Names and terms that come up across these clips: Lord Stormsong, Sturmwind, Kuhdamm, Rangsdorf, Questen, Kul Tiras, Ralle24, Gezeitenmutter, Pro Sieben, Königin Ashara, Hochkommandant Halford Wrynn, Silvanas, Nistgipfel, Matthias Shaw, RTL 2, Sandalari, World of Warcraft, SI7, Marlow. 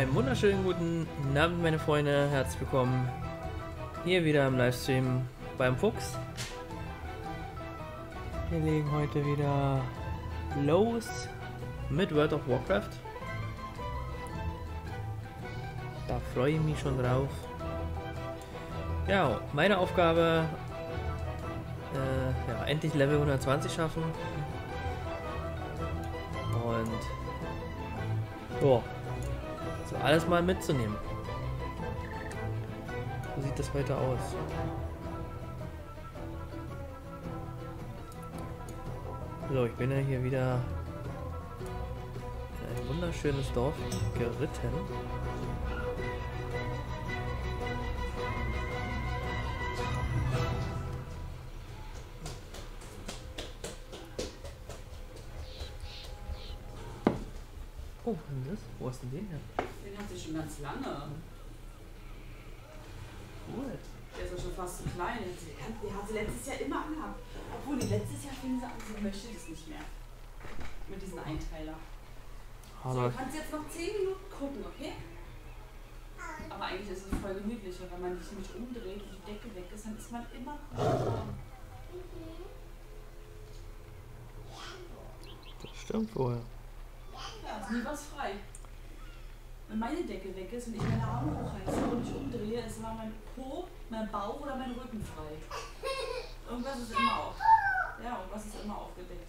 Einen wunderschönen guten Abend, meine Freunde. Herzlich willkommen hier wieder im Livestream beim Fuchs. Wir legen heute wieder los mit World of Warcraft. Da freue ich mich schon drauf. Ja, meine Aufgabe, endlich Level 120 schaffen. Und ja, so alles mal mitzunehmen. So sieht das heute aus. So, ich bin ja hier wieder in ein wunderschönes Dorf geritten. Oh, was ist das? Wo hast du den her? Den hatte ich schon ganz lange. Cool. Der ist ja schon fast zu klein. Der hat sie letztes Jahr immer angehabt. Obwohl, die letztes Jahr fingen sie an, sie möchte es nicht mehr. Mit diesen Einteiler. So, du kannst jetzt noch 10 Minuten gucken, okay? Aber eigentlich ist es voll gemütlicher, wenn man sich nicht umdreht und die Decke weg ist, dann ist man immer kuschelig. Das stimmt vorher. Ja, ist nie was frei. Wenn meine Decke weg ist und ich meine Arme hochheize und mich umdrehe, ist immer mein Po, mein Bauch oder mein Rücken frei. Irgendwas ist immer auf. Ja, irgendwas ist immer aufgedeckt.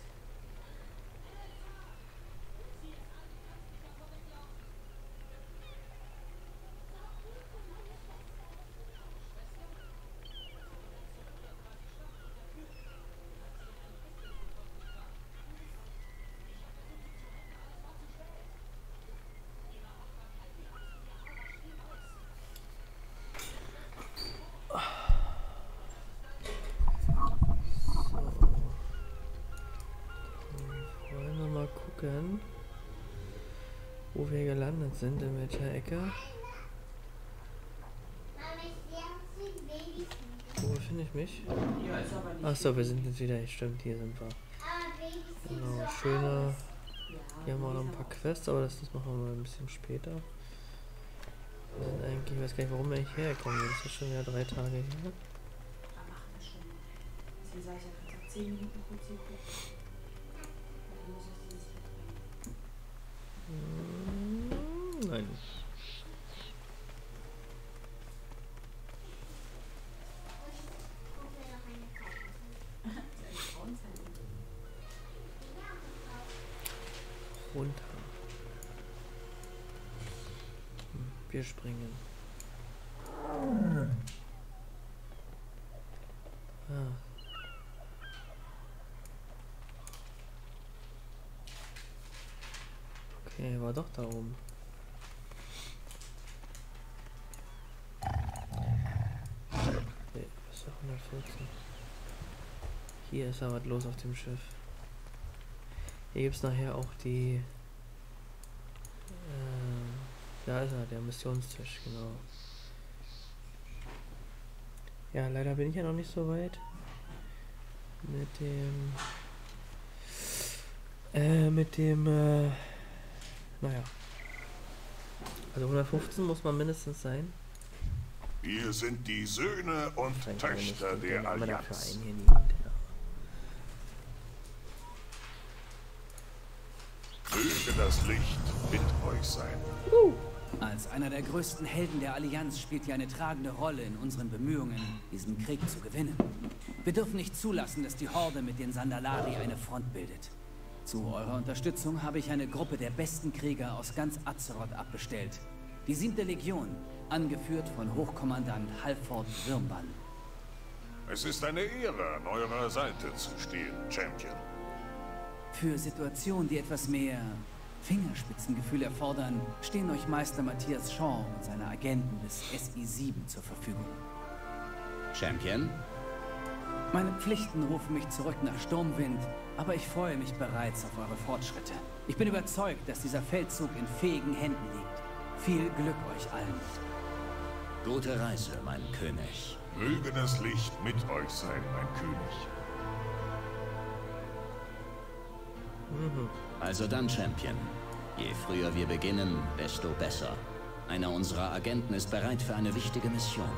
Wo wir gelandet sind, in welcher Ecke. Wo finde ich mich? Achso, wir sind jetzt wieder, stimmt, hier sind wir. Genau, schöne. Hier haben wir noch ein paar Quests, aber das machen wir mal ein bisschen später. Und eigentlich, ich weiß gar nicht, warum wir hierher kommen. Das ist ja schon wieder 3 Tage hier. Nein. Runter. Wir springen. Okay, war doch da oben. Nee, was ist doch 114? Hier ist ja was los auf dem Schiff. Hier gibt es nachher auch die... da ist er, der Missionstisch, genau. Ja, leider bin ich ja noch nicht so weit mit dem... Naja. Also 115 muss man mindestens sein. Wir sind die Söhne und Töchter der Allianz. Möge das Licht mit euch sein. Als einer der größten Helden der Allianz spielt ihr eine tragende Rolle in unseren Bemühungen, diesen Krieg zu gewinnen. Wir dürfen nicht zulassen, dass die Horde mit den Sandalari eine Front bildet. Zu eurer Unterstützung habe ich eine Gruppe der besten Krieger aus ganz Azeroth abbestellt. Die 7. Legion, angeführt von Hochkommandant Halford Wrynn. Es ist eine Ehre, an eurer Seite zu stehen, Champion. Für Situationen, die etwas mehr Fingerspitzengefühl erfordern, stehen euch Meister Matthias Shaw und seine Agenten des SI7 zur Verfügung. Champion? Meine Pflichten rufen mich zurück nach Sturmwind, aber ich freue mich bereits auf eure Fortschritte. Ich bin überzeugt, dass dieser Feldzug in fähigen Händen liegt. Viel Glück euch allen. Gute Reise, mein König. Möge das Licht mit euch sein, mein König. Also dann, Champion. Je früher wir beginnen, desto besser. Einer unserer Agenten ist bereit für eine wichtige Mission.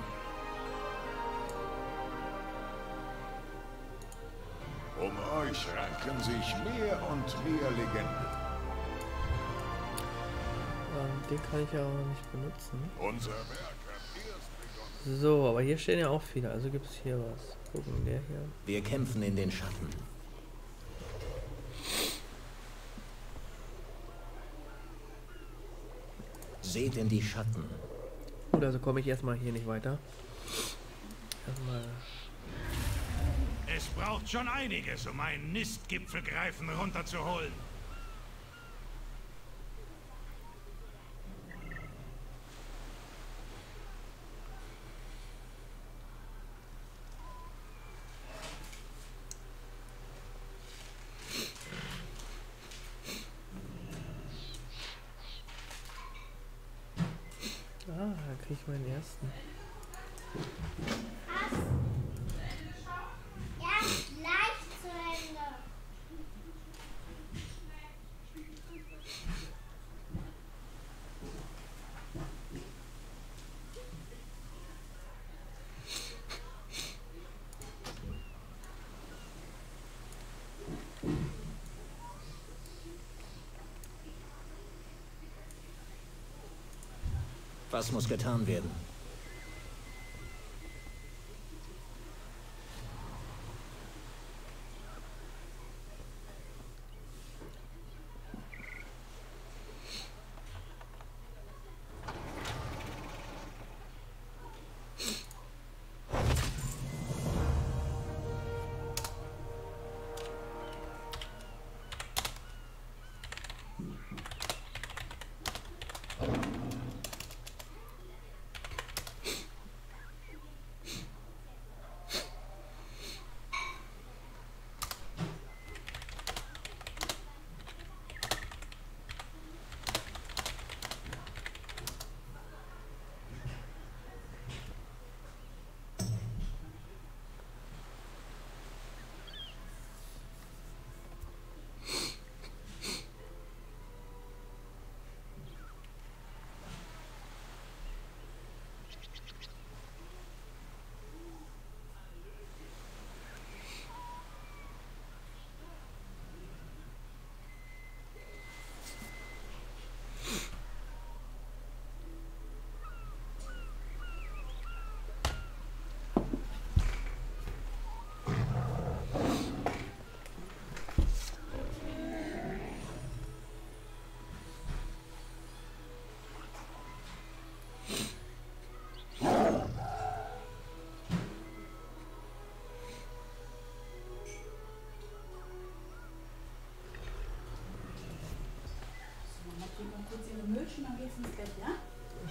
Um euch ranken sich mehr und mehr Legenden. Den kann ich ja auch noch nicht benutzen. Unser Werk hat erst begonnen. So, aber hier stehen ja auch viele, also gibt es hier was. Gucken wir hier. Wir kämpfen in den Schatten. Seht in die Schatten. Gut, also komme ich erstmal hier nicht weiter. Erstmal. Es braucht schon einiges, um einen Nistgipfelgreifen runterzuholen. Ich meinen ersten. Hast du geschafft? Ja, gleich zu Ende. Was muss getan werden?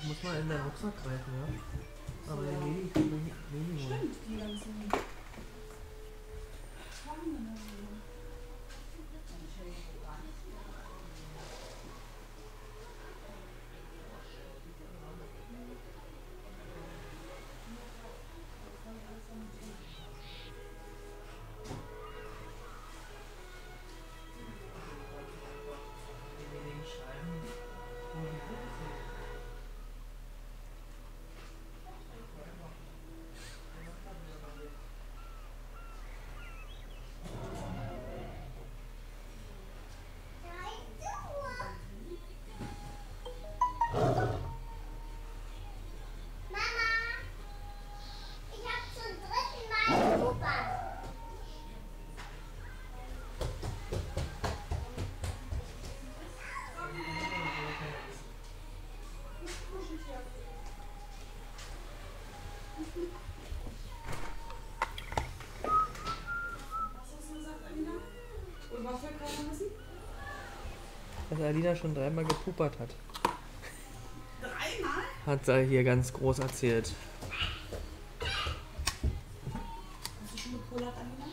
Ich muss mal in deinen Rucksack greifen, ja? Aber den Mini. Stimmt, die ganzen. Dass Alina schon dreimal gepupert hat. Dreimal? Hat sie hier ganz groß erzählt. Hast du schon gepolert, Alina?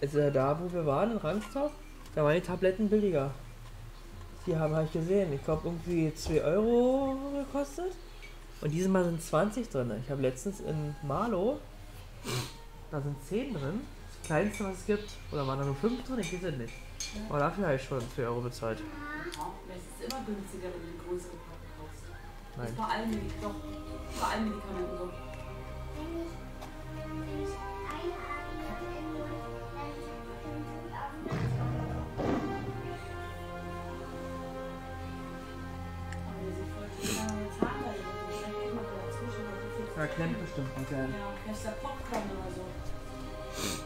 Ist er da, wo wir waren, in Rangsdorf? Da waren die Tabletten billiger. Die haben halt gesehen. Ich glaube, irgendwie 2 Euro gekostet. Und dieses Mal sind 20 drin. Ich habe letztens in Marlow, da sind 10 drin. Kleinste, was es gibt. Oder waren da nur 5 drin? Ich weiß es nicht. Oh, dafür habe ich schon 2 Euro bezahlt. Es ist immer günstiger, wenn du größere Packung kaufst. Nein. Das ist bei allen Medikamenten so. Da klemmt bestimmt ein kleines. Ja, vielleicht der Popcorn oder so.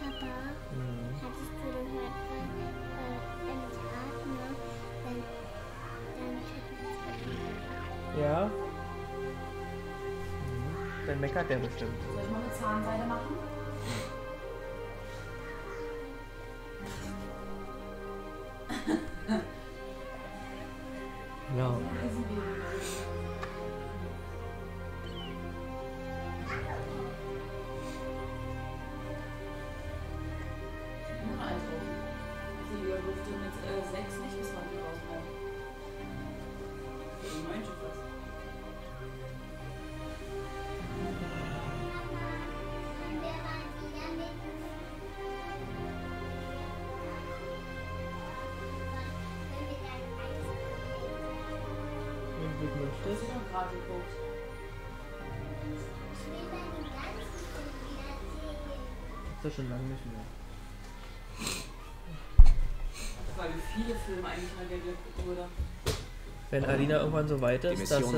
Papa, hattest du gehört von Dein Typ ist ja. Dann meckert der bestimmt. Soll ich mal eine Zahnseide machen? Genau. Das ist schon lange nicht mehr. Weil viele Filme eigentlich mal geguckt wurde. Wenn Alina irgendwann so weit ist, dass sie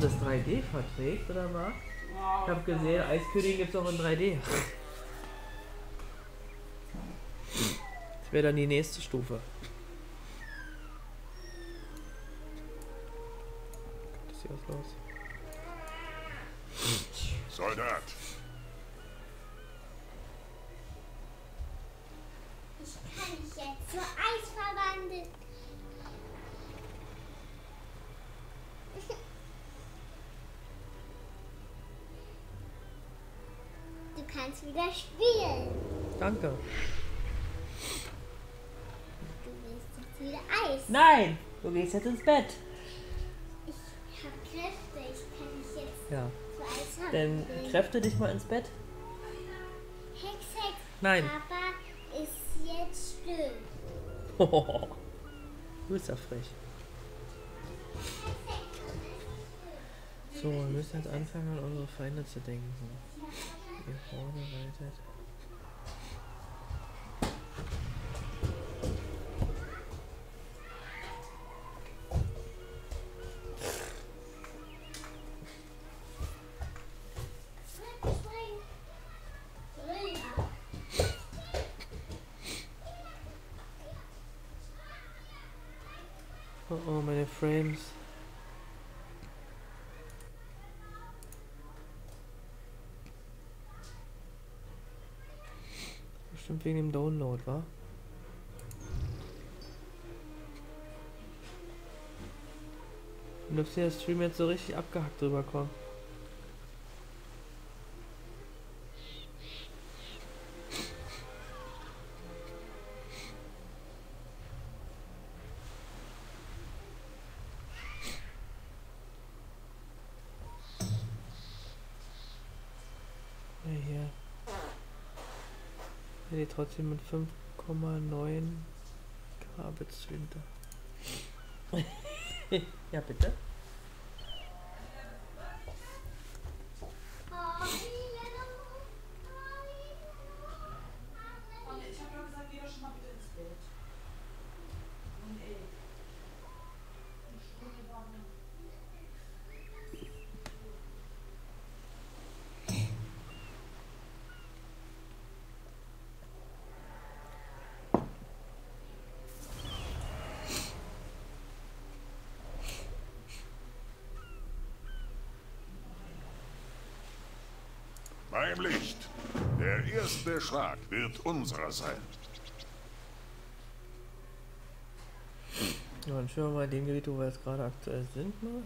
das 3D verträgt, oder was? Ich hab gesehen, Eiskönigin gibt's auch in 3D. Das wäre dann die nächste Stufe. Das sieht aus Soldat! Du kannst wieder spielen. Danke. Du willst jetzt wieder Eis. Nein, du gehst jetzt ins Bett. Ich habe Kräfte, ich kann mich jetzt zu Eis haben. Dann kräfte dich mal ins Bett. Hex, Hex. Nein. Papa ist jetzt still. Hohoho. Du bist ja frech. So, wir müssen jetzt anfangen, an unsere Feinde zu denken. Ihr vorbereitet. Oh, meine Frames. Bestimmt wegen dem Download, wa? Und ob der Stream jetzt so richtig abgehackt rüberkommt. Trotzdem mit 5,9K bezwinter. Ja, bitte. Beim Licht. Der erste Schlag wird unserer sein. Ja, dann schauen wir mal den Gebiet, wo wir jetzt gerade aktuell sind. Mal.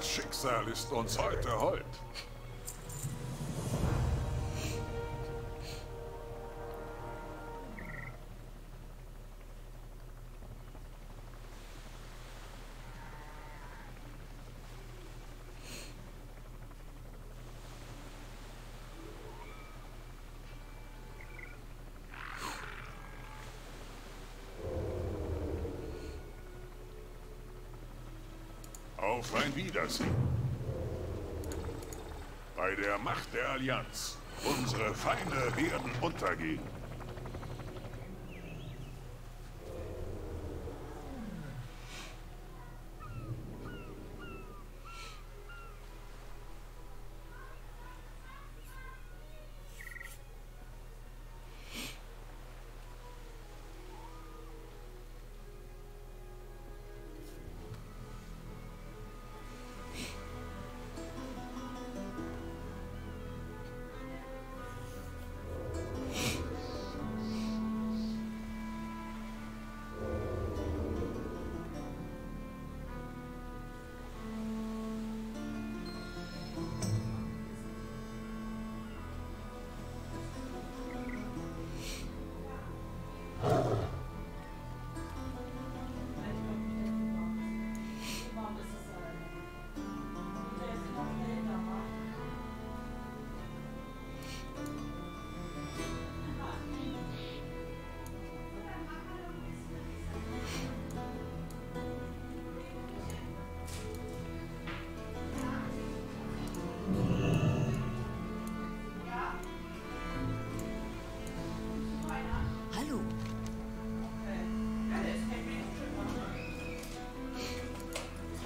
Das Schicksal ist uns heute hold. Auf ein Wiedersehen. Bei der Macht der Allianz. Unsere Feinde werden untergehen.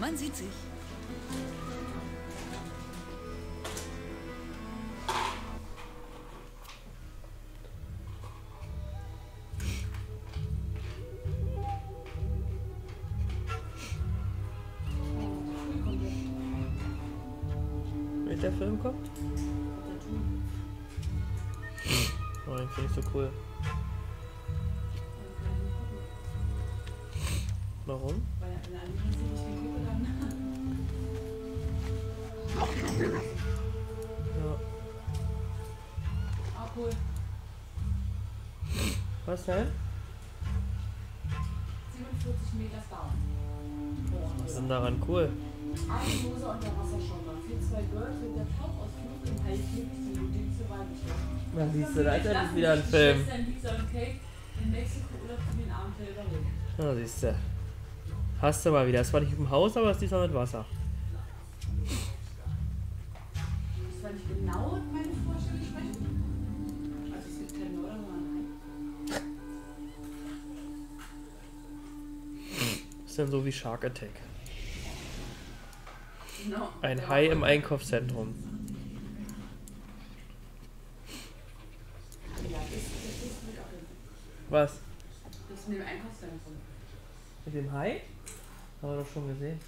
Man sieht sich. Wenn der Film kommt? Oh, den finde ich so cool. Warum? Was denn? 47 Meter bauen. Was ist denn daran cool? Eine Dose unter Wasser schon mal. Für 2 Girls wird der Tauchausflug im Hals nicht so den zu weit geschossen. Dann siehst du, da ist ja wieder ein Film. Na, siehst du. Hast du mal wieder. Das war nicht im Haus, aber es ist diesmal mit Wasser. Denn so wie Shark Attack. Ein Hai im Einkaufszentrum. Was? Das ist mit dem Einkaufszentrum. Mit dem Hai? Haben wir doch schon gesehen.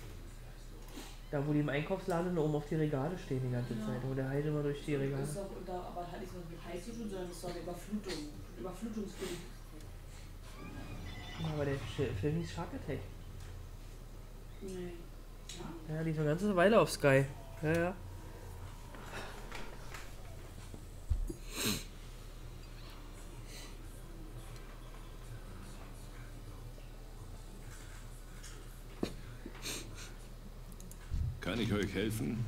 Da wo die im Einkaufsladen oben auf die Regale stehen die ganze Zeit, wo der Hai immer durch die Regale. Das ist doch unter, aber hat nichts mit Hai zu tun, sondern das ist doch eine Überflutung. Überflutungsfilm. Aber der Film hieß Shark Attack. Nee. Ja, die ist eine ganze Weile auf Sky. Ja, ja. Kann ich euch helfen?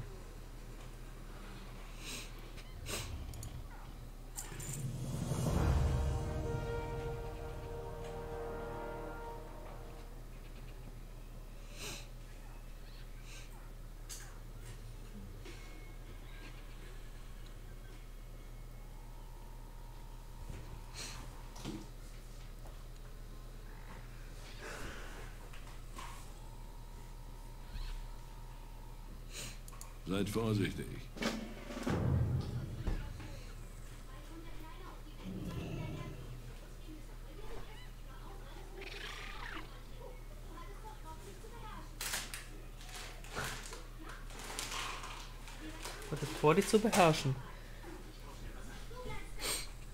Seid vorsichtig. Hatte vor, dich zu beherrschen.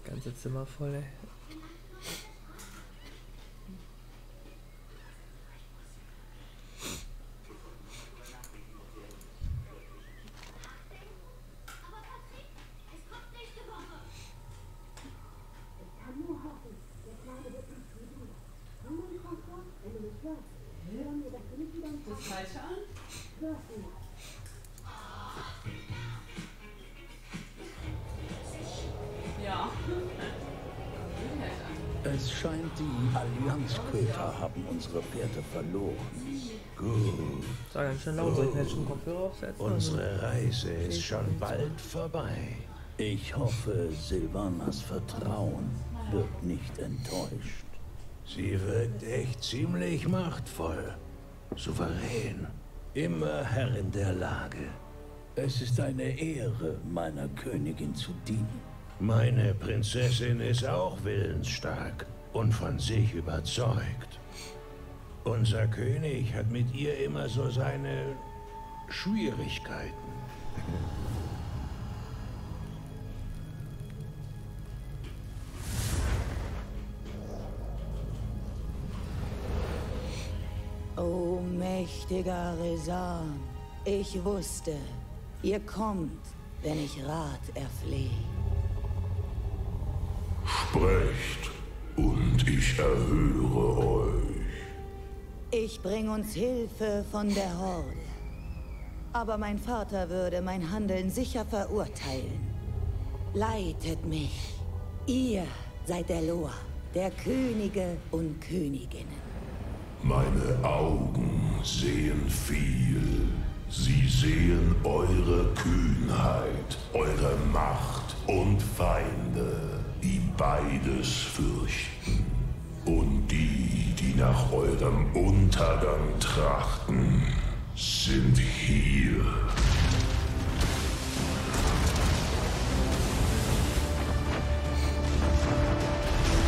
Das ganze Zimmer voll, ey. das Falsche an. Ja. Es scheint, die Allianzköter haben unsere Pferde verloren. Gut. Sag ganz schön laut, soll ich mir jetzt schon Kopfhörer aufsetzen? Unsere Reise ist schon bald vorbei. Ich hoffe, Silvanas Vertrauen wird nicht enttäuscht. Sie wirkt echt ziemlich machtvoll, souverän, immer Herrin der Lage. Es ist eine Ehre, meiner Königin zu dienen. Meine Prinzessin ist auch willensstark und von sich überzeugt. Unser König hat mit ihr immer so seine Schwierigkeiten. O mächtiger Resan, ich wusste, ihr kommt, wenn ich Rat erflehe. Sprecht, und ich erhöre euch. Ich bringe uns Hilfe von der Horde. Aber mein Vater würde mein Handeln sicher verurteilen. Leitet mich. Ihr seid der Loa, der Könige und Königinnen. Meine Augen sehen viel. Sie sehen eure Kühnheit, eure Macht und Feinde, die beides fürchten. Und die, die nach eurem Untergang trachten, sind hier.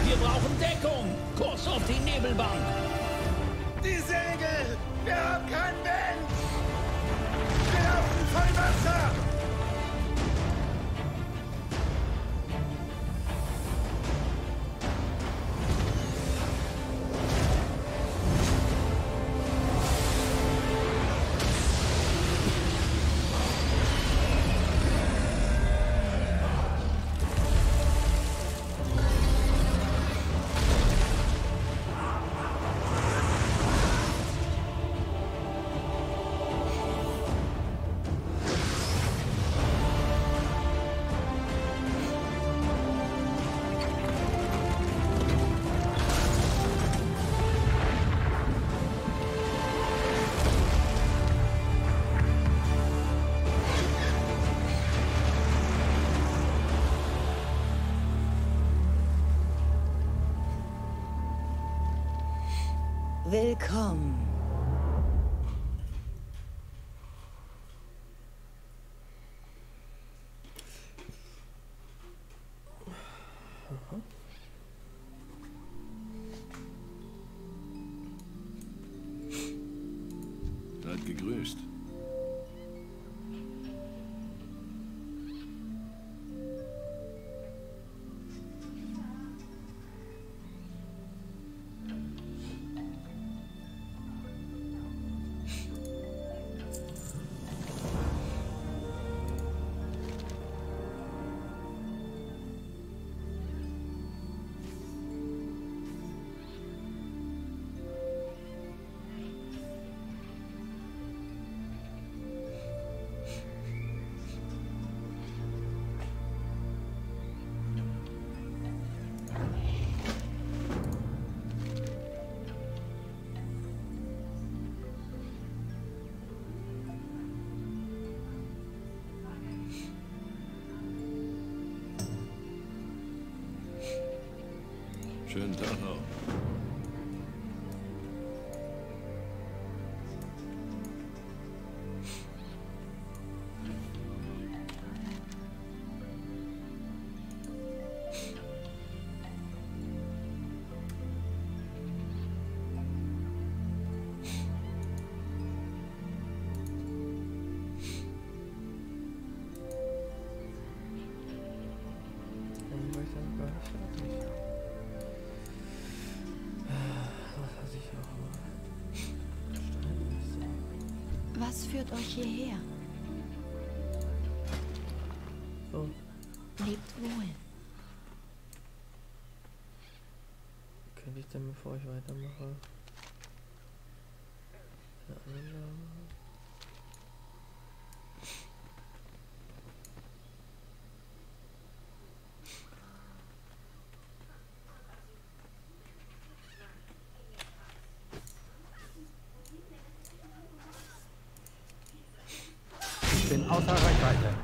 Wir brauchen Deckung! Kurs auf die Nebelbank! Die Segel! Wir haben keinen Wind! Wir laufen voll Wasser! Willkommen. Seid gegrüßt. Schönen Tag noch. Führt euch hierher. Oh. Lebt wohl. Könnte ich denn, bevor ich weitermache? Ich bin außer Reichweite.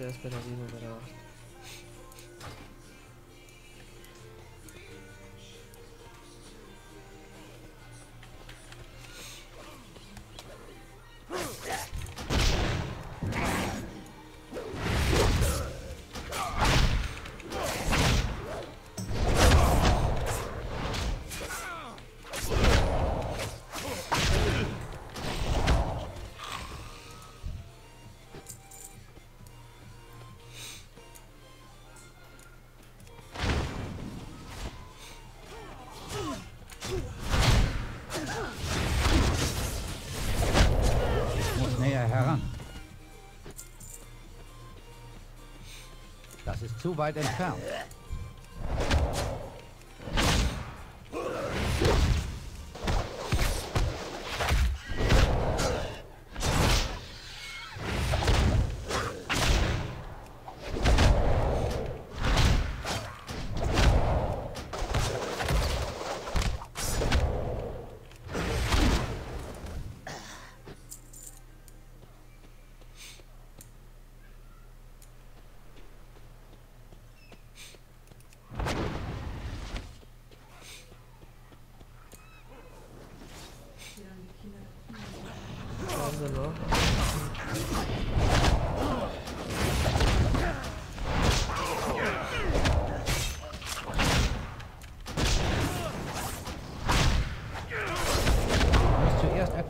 Erst bei der 7 oder der 8. Zu weit entfernt.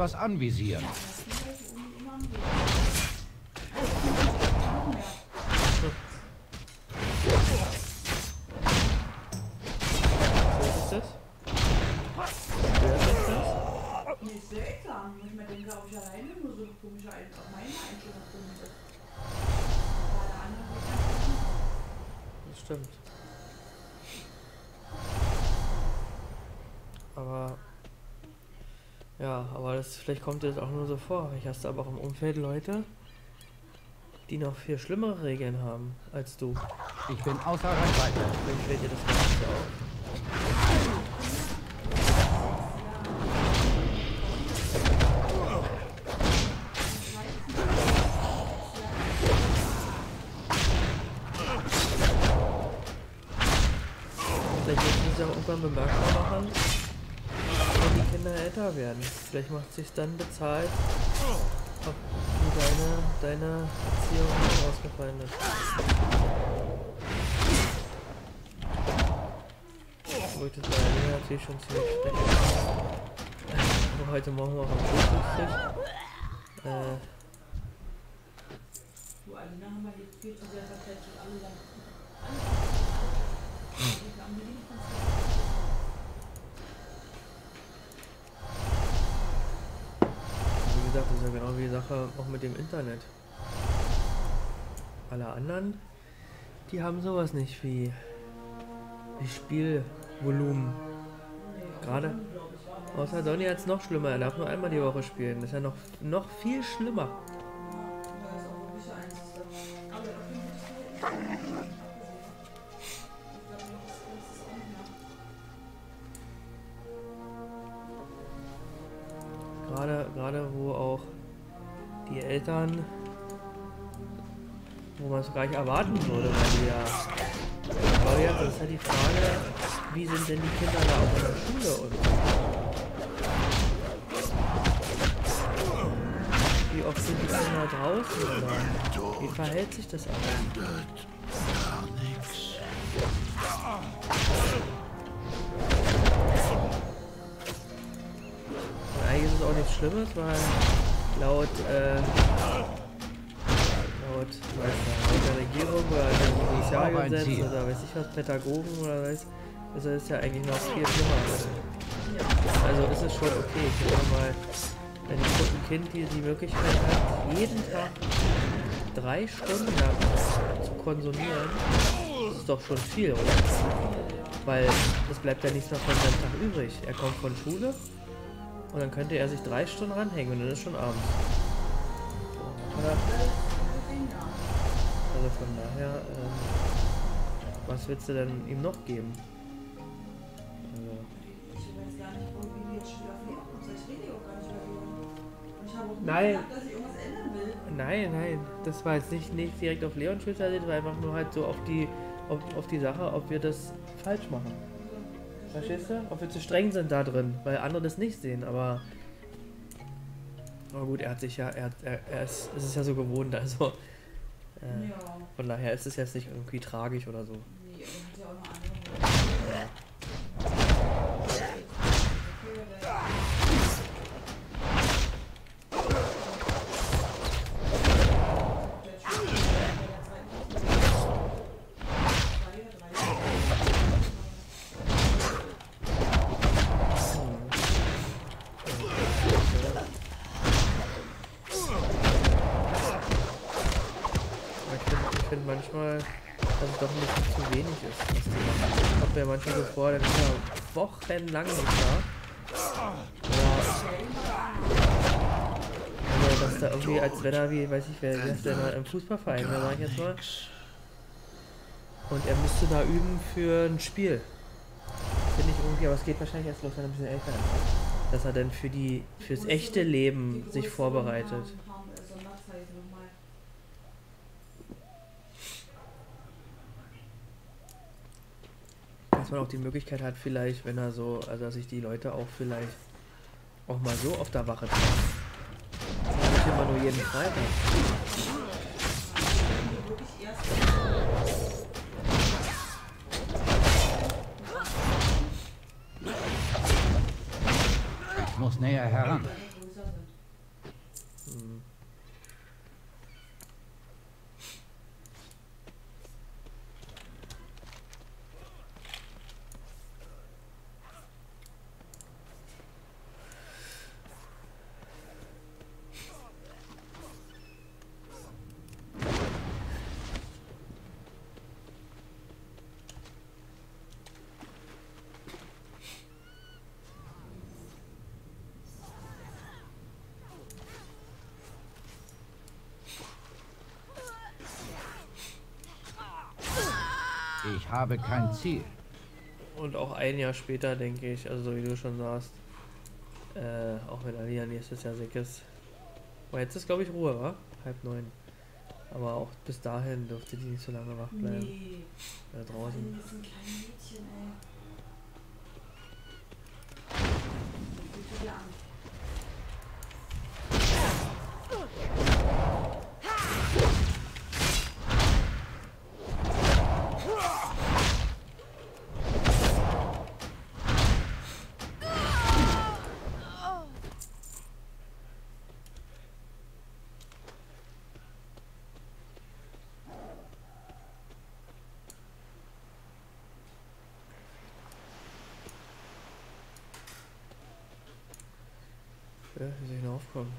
Was anvisieren. Vielleicht kommt es auch nur so vor. Ich hasse aber auch im Umfeld Leute, die noch viel schlimmere Regeln haben als du. Ich bin außer Reichweite. Wenn ich rede, das macht ja auch. Werden. Vielleicht macht sich's dann bezahlt, ob deine Erziehung ausgefallen ist. Ich wollte sagen, ja, natürlich schon ziemlich schlecht. Heute Morgen auch am Schulhof. Das ist ja genau wie die Sache auch mit dem Internet. Alle anderen, die haben sowas nicht wie Spielvolumen. Gerade. Außer Donny hat es noch schlimmer. Er darf nur einmal die Woche spielen. Das ist ja noch viel schlimmer. Gerade wo auch die Eltern, wo man es gar nicht erwarten würde, weil ja, das ist halt die Frage, wie sind denn die Kinder da auch in der Schule und wie oft sind die Kinder draußen oder wie verhält sich das alles? ist auch nichts Schlimmes, weil laut der Regierung oder dem Sozialgesetz oder weiß ich was, Pädagogen oder weiß, ist es ja eigentlich noch viel schlimmer. Also ist es schon okay. Ich denke mal, wenn ein Kind die Möglichkeit hat, jeden Tag 3 Stunden lang zu konsumieren, das ist doch schon viel, oder? Weil es bleibt ja nichts mehr von seinem Tag übrig. Er kommt von Schule und dann könnte er sich 3 Stunden ranhängen und dann ist schon abends. Oder? Also von daher, was willst du denn ihm noch geben? Also. Nein! Nein, nein, das war jetzt nicht direkt auf Leon spezialisiert, weil einfach nur halt so auf die Sache, ob wir das falsch machen. Verstehst du? Ob wir zu streng sind da drin, weil andere das nicht sehen, aber. Aber gut, er hat sich ja, es ist ja so gewohnt, also. Ja. Von daher ist es jetzt nicht irgendwie tragisch oder so. Nee, und hat ja auch noch andere. Ja. Manchmal, dass es doch ein bisschen zu wenig ist. Ich habe mir manchmal so vor, dann ist ja wochenlang nicht da. Ja. Also, dass da irgendwie als Wetter wie, weiß ich, wer ist denn mal im Fußballverein, da war ich jetzt mal. Und er müsste da üben für ein Spiel. Finde ich irgendwie, aber es geht wahrscheinlich erst los, wenn er ein bisschen älter ist. Dass er dann fürs echte Leben sich vorbereitet. Dass man auch die Möglichkeit hat, vielleicht, wenn er so, also dass sich die Leute auch vielleicht auch mal so auf der Wache treffen. Nicht immer nur jeden Freitag. Ich muss näher heran. Hm. Ich habe kein Ziel. Und auch ein Jahr später, denke ich, also so wie du schon sagst, auch wenn er wieder nächstes Jahr sick ist. Aber jetzt ist, glaube ich, Ruhe, wa? 8:30. Aber auch bis dahin dürfte die nicht so lange wach bleiben. Nee. Da draußen. Das sind keine Mädchen, ey. Ja, wie soll ich noch aufkommen?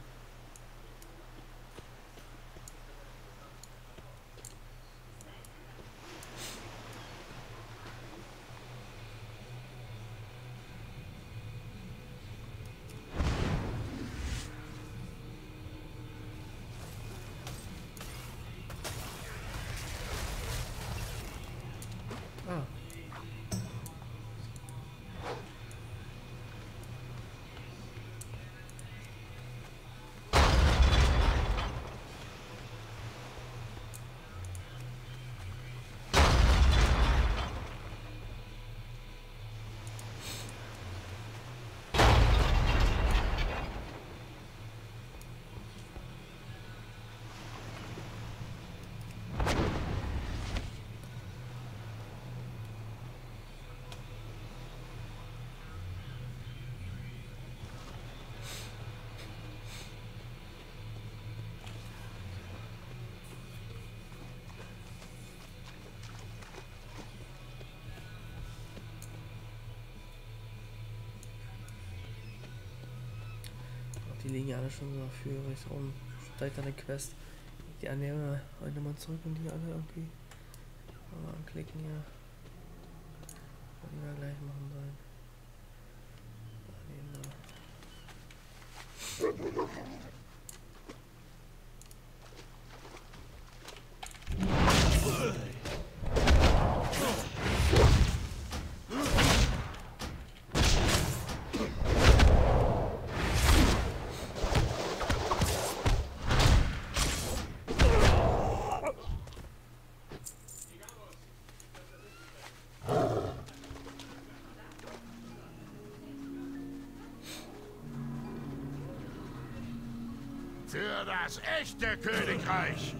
Die liegen ja alle schon so fürchterlich rum. Direkt an der Quest. Die annehme heute nochmal zurück und die alle irgendwie mal anklicken, ja. Wollen wir gleich machen sollen. Für das echte Königreich!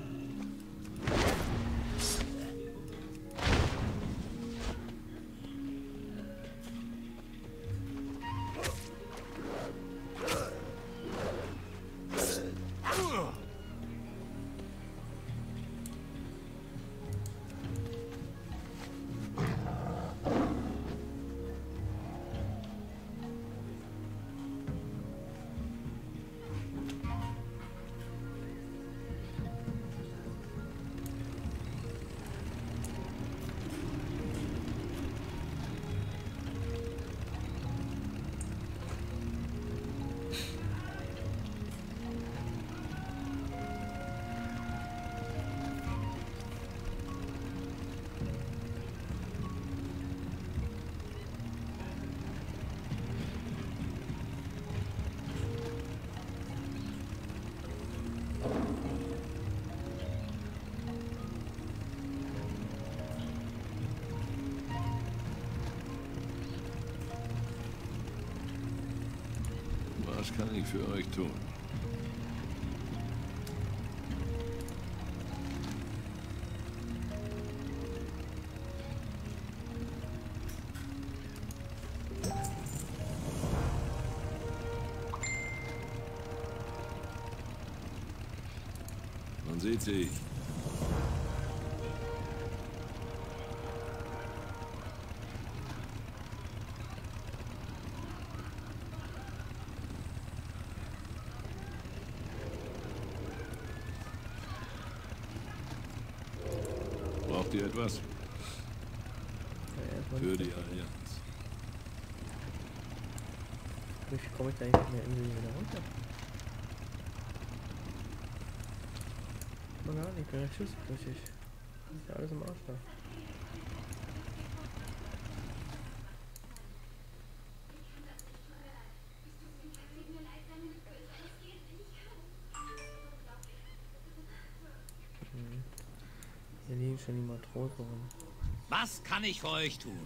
Was kann ich für euch tun? Man sieht sich. Dir etwas? Ja, für die Allianz. Wie viel komme ich da eigentlich mit der Insel wieder runter? Man hat nicht mehr schusspflichtig. Ist ja alles im Arsch da. Die Matrosen. Was kann ich für euch tun?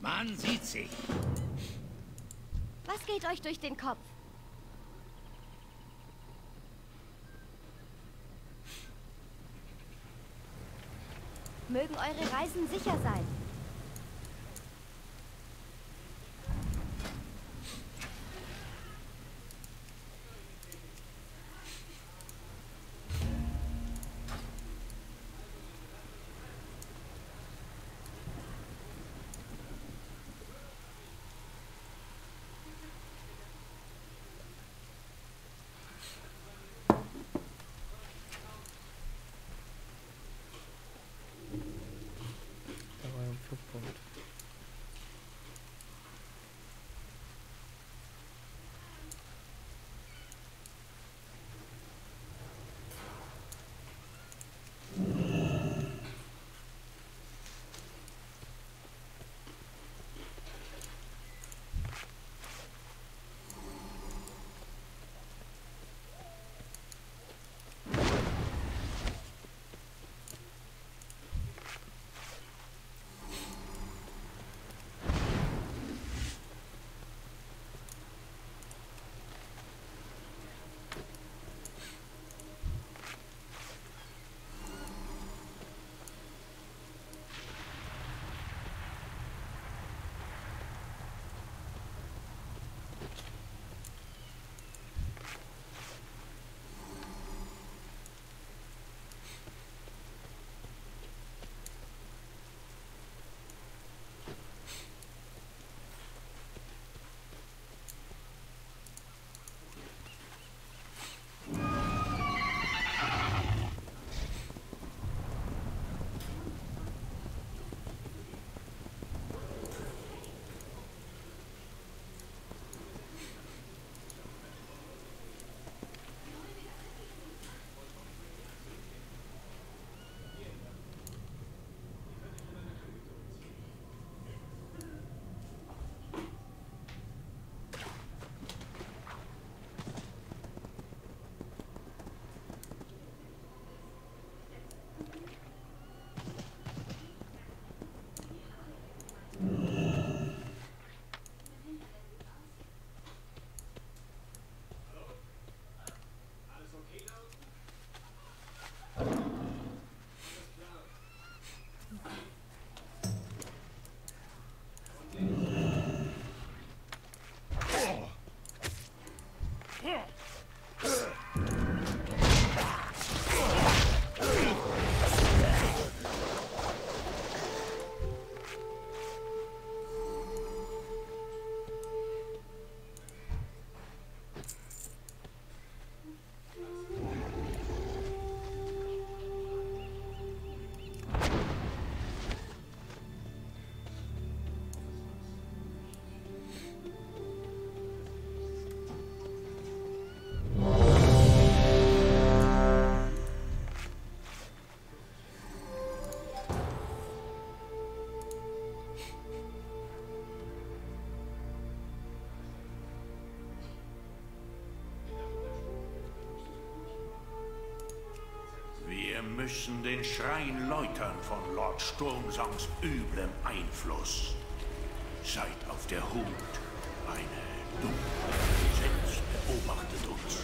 Man sieht sich. Was geht euch durch den Kopf? Mögen eure Reisen sicher sein. Wir müssen den Schrein läutern von Lord Stormsongs üblem Einfluss. Seid auf der Hut, eine dunkle Präsenz beobachtet uns.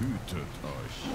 Hütet euch.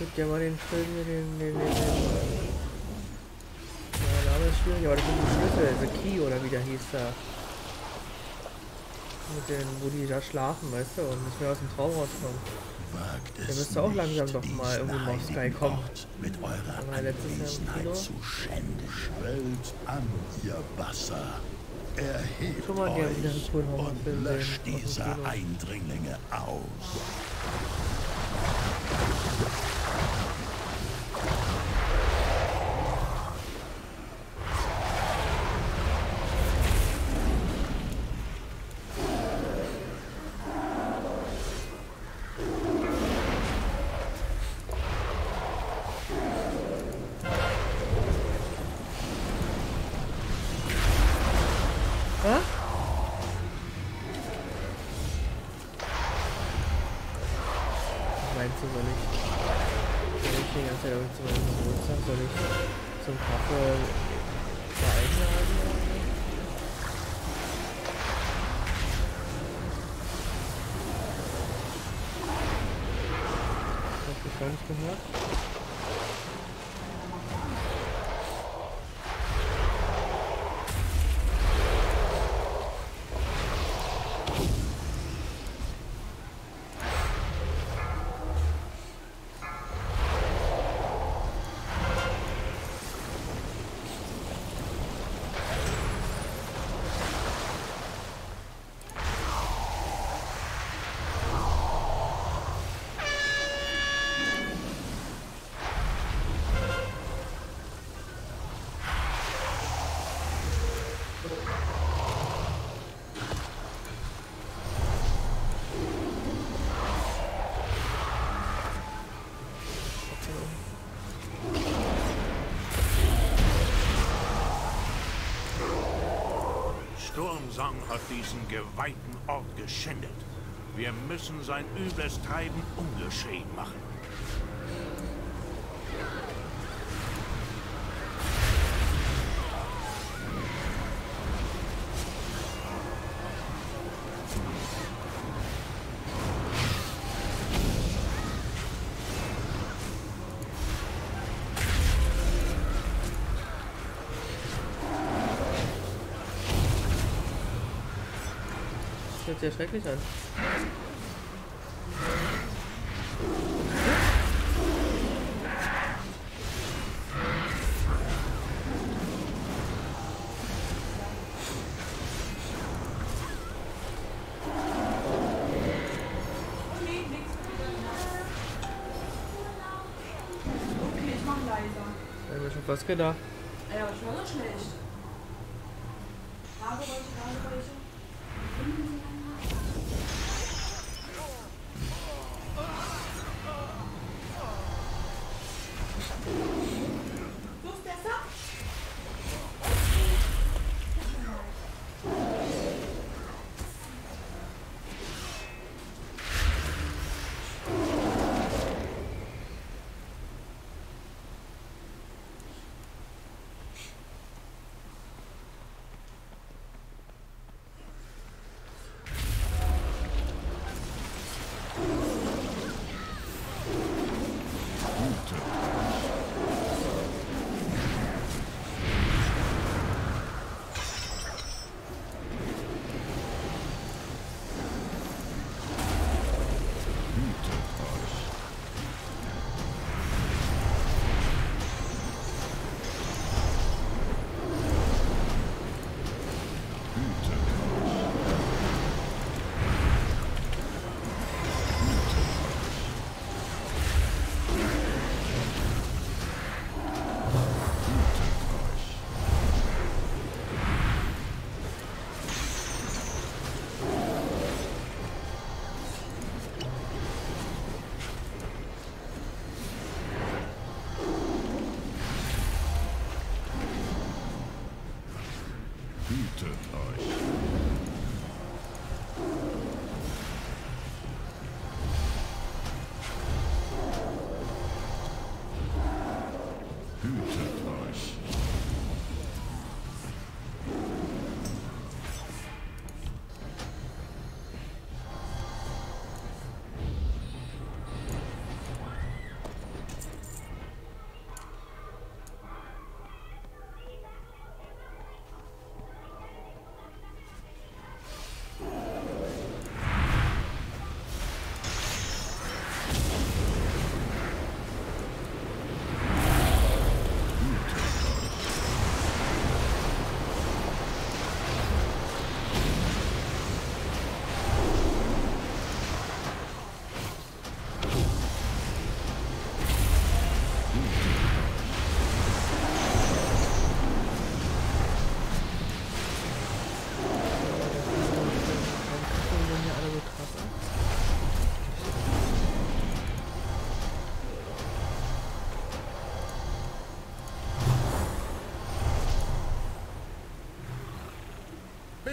Guck ja mal den Film mit den. Ja, Name ist schwierig, aber das sind die Schlüssel, also Key oder wie der hieß da. Mit den, wo die da schlafen, weißt du, und nicht mehr aus dem Traum rauskommen. Der müsste auch langsam doch mal irgendwo mal auf Sky kommen. Mit eurer Anwesenheit zu schänden. Schwellt an ihr Wasser. Erhebt euch und löscht diese Eindringlinge aus. Stormsong hat diesen geweihten Ort geschändet. Wir müssen sein übles Treiben ungeschehen machen. Sehr schrecklich an. Okay, ich mach leiser. Da hab ich schon fast gedacht. Ja, aber ich war so schlecht.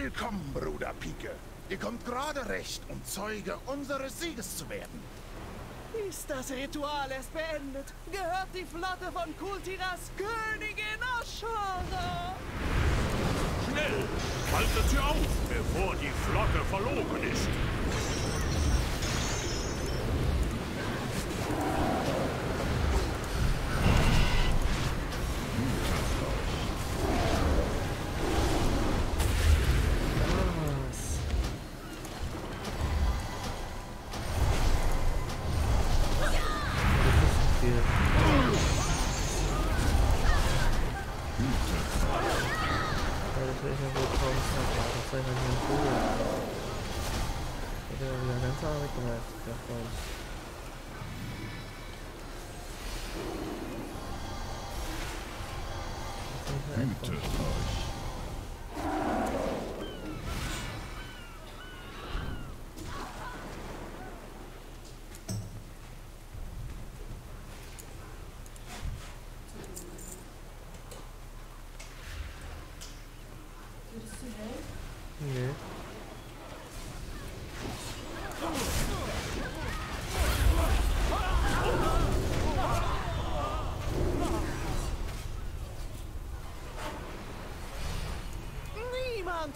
Willkommen, Bruder Pike. Ihr kommt gerade recht, um Zeuge unseres Sieges zu werden. Ist das Ritual erst beendet, gehört die Flotte von Kul Tiras Königin Ashara. Schnell! Haltet sie auf, bevor die Flotte verloren ist!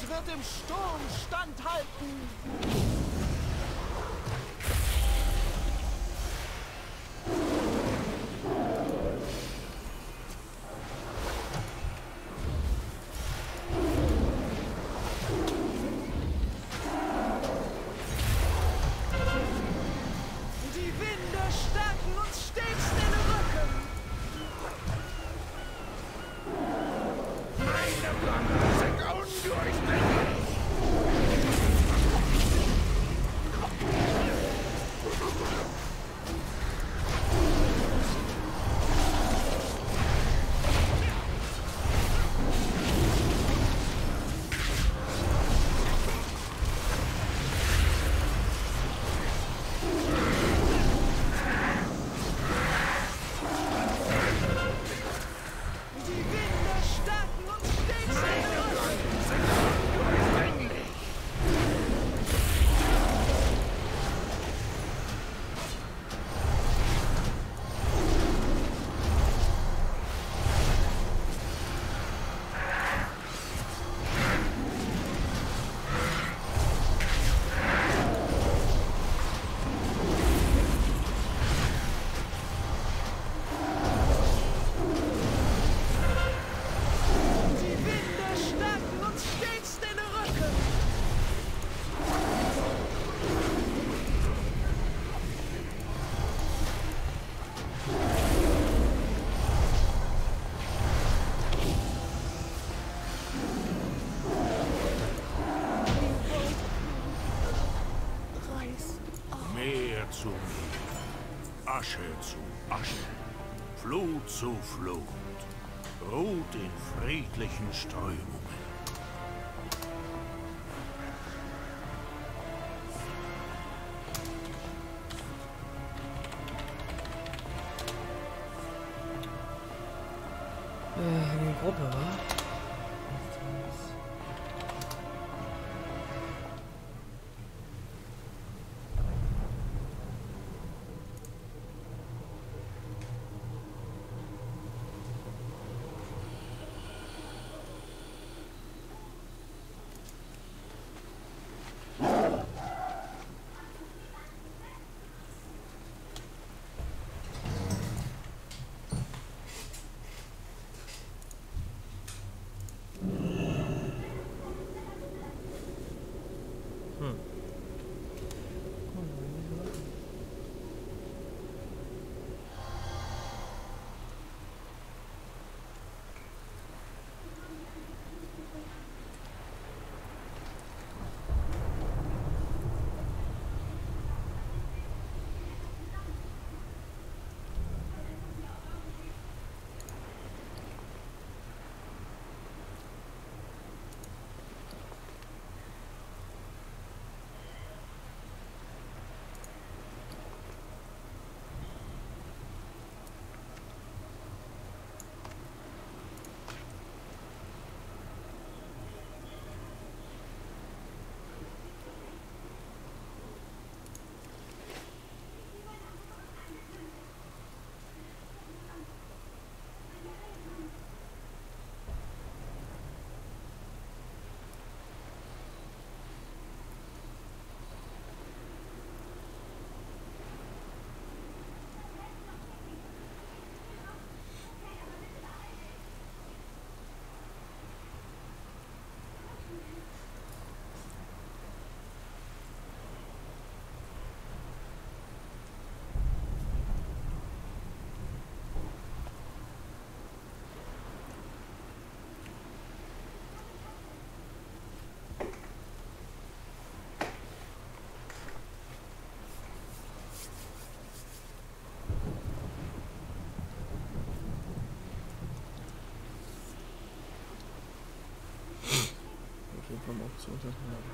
Wird im Sturm standhalten. Die Winde stärken uns stets den Rücken. Meine Blanke sind undurchdringlich. Asche zu Asche, Flut zu Flut, ruht in friedlichen Strömungen. Eine Gruppe, wa? kommen auch zu unserem Laden.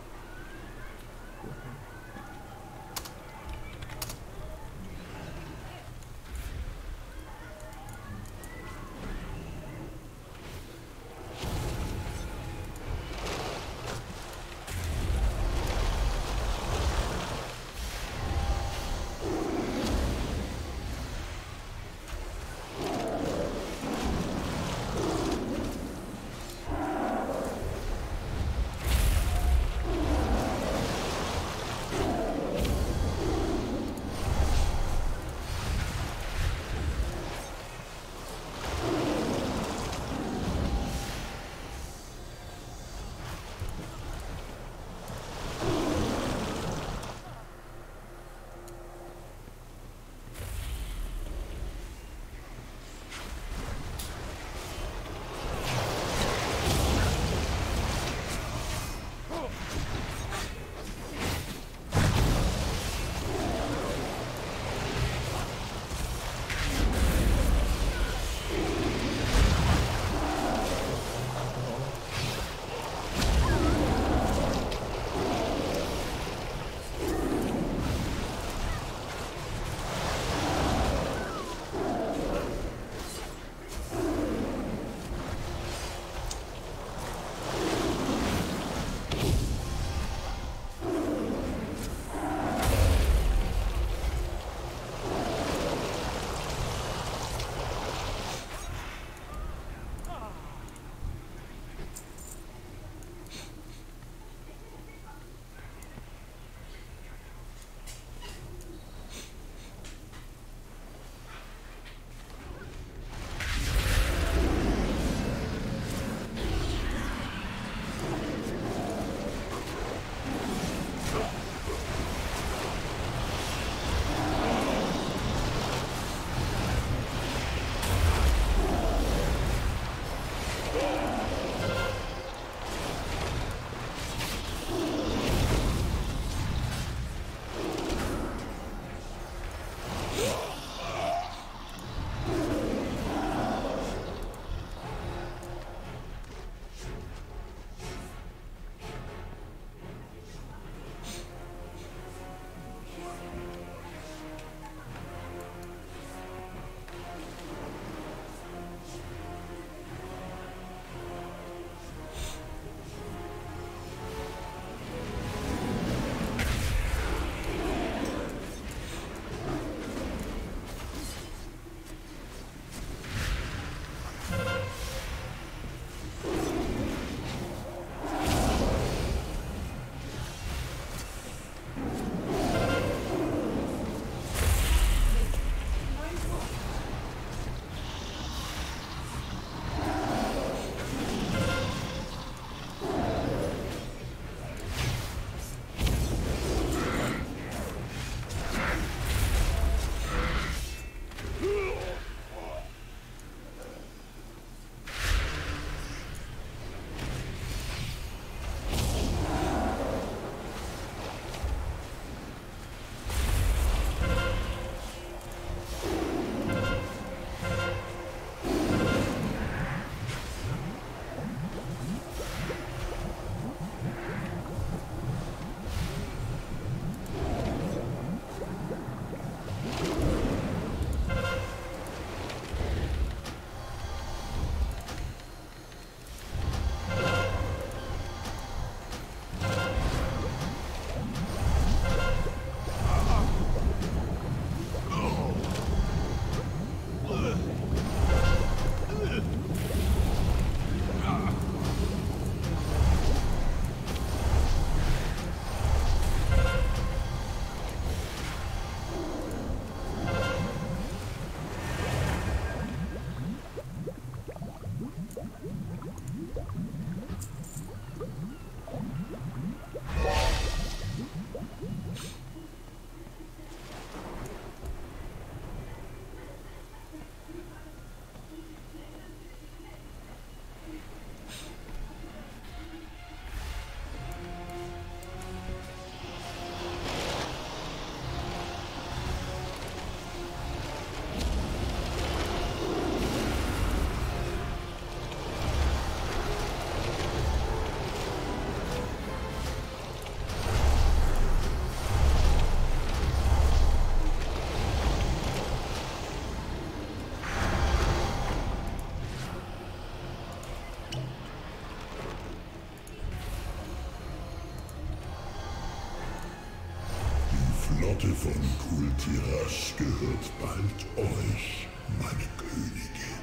Flotte von Kul Tiras gehört bald euch, meine Königin.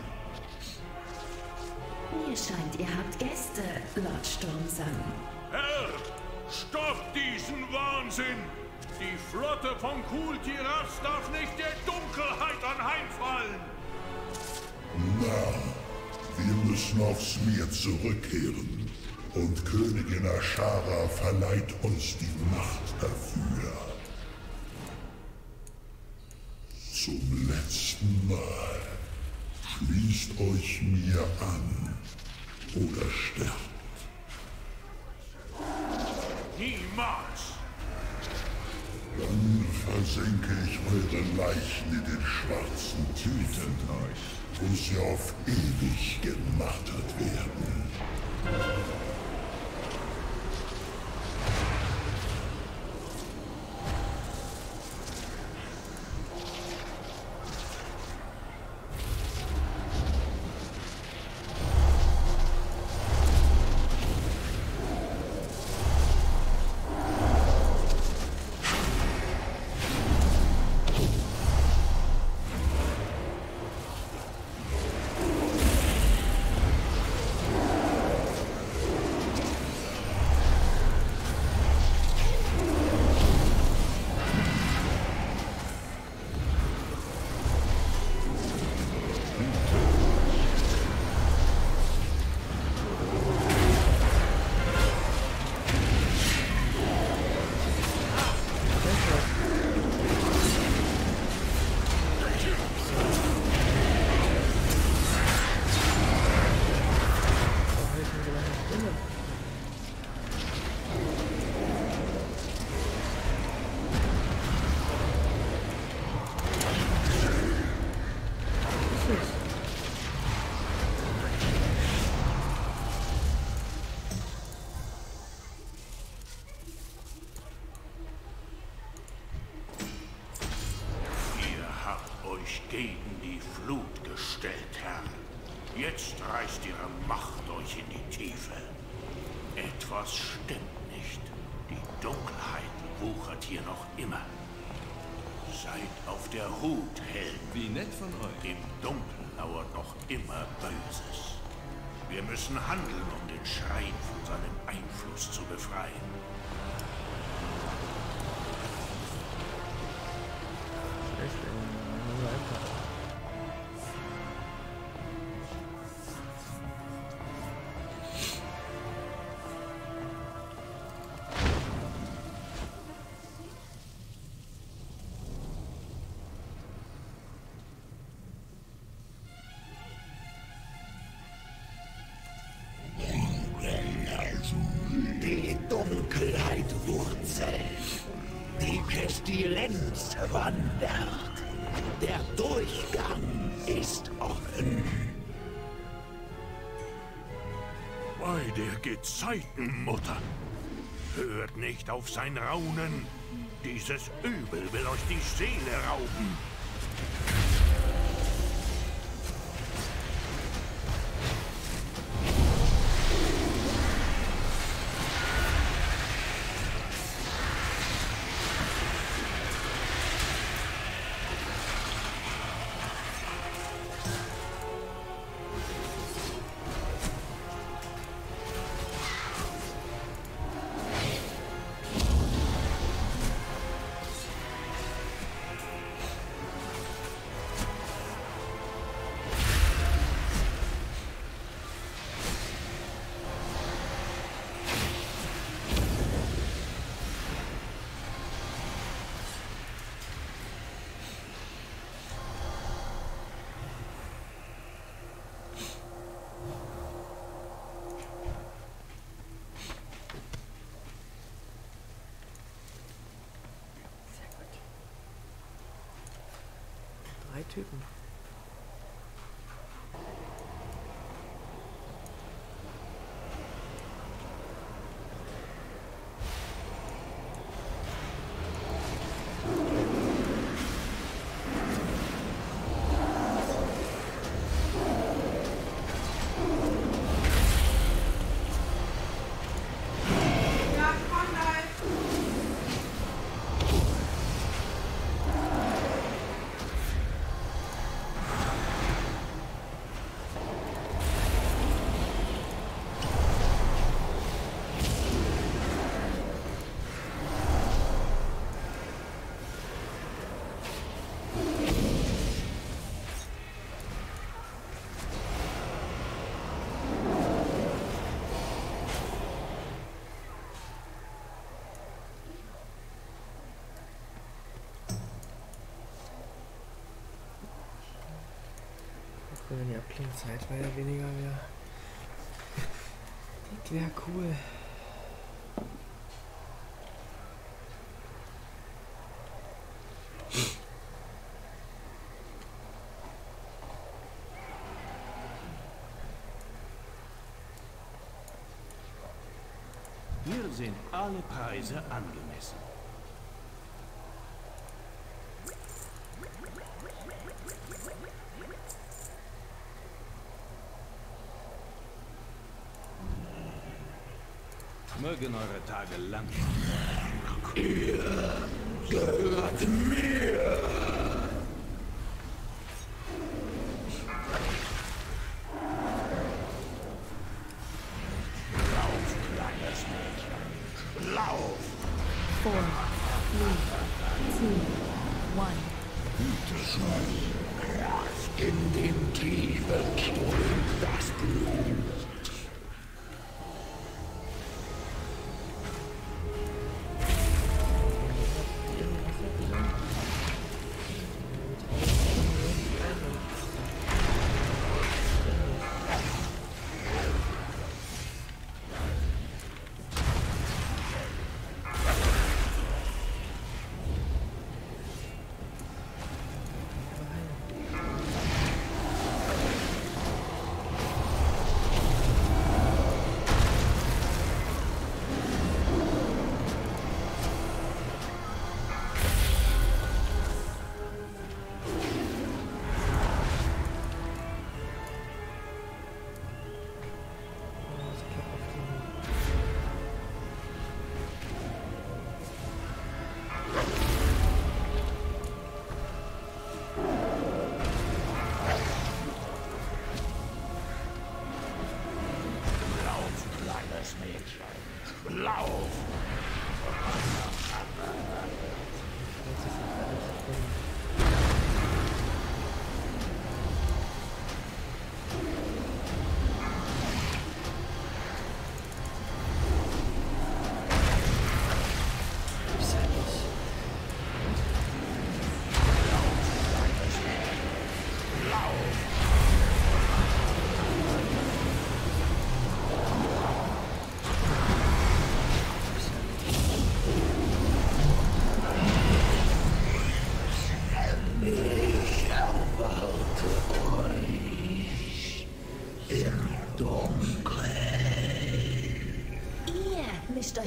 Mir scheint, ihr habt Gäste, Lord Stormsong. Herr, stoppt diesen Wahnsinn! Die Flotte von Kul Tiras darf nicht der Dunkelheit anheimfallen! Na, wir müssen aufs Meer zurückkehren. Und Königin Ashara verleiht uns die Macht dafür. Zum letzten Mal. Schließt euch mir an. Oder sterbt. Niemals! Dann versenke ich eure Leichen in den schwarzen Tüten, wo sie auf ewig gemartert werden. Handeln, um den Schrein von seinem Einfluss zu befreien. Wandert. Der Durchgang ist offen. Bei der Gezeitenmutter. Hört nicht auf sein Raunen. Dieses Übel will euch die Seele rauben. Typen. Ja, komm, Wenn die Abklingzeit weiter weniger wäre. Das wäre cool. Hier sind alle Preise angemessen. Mögen eure Tage lang. Ihr gehört mir! Lauf, kleines Mädchen. Lauf! 4, 3, 2, 1. Hütest du Gras in den tiefen Stollen, das Blut.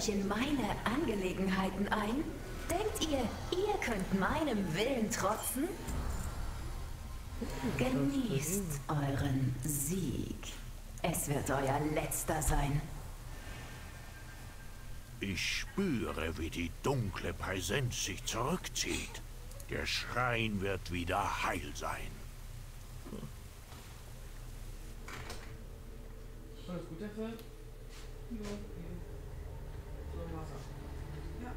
In meine Angelegenheiten ein? Denkt ihr könnt meinem Willen trotzen? Genießt euren Sieg. Es wird euer letzter sein. Ich spüre, wie die dunkle Präsenz sich zurückzieht. Der Schrein wird wieder heil sein. Alles gut, der Fall? Ja, okay. Ja.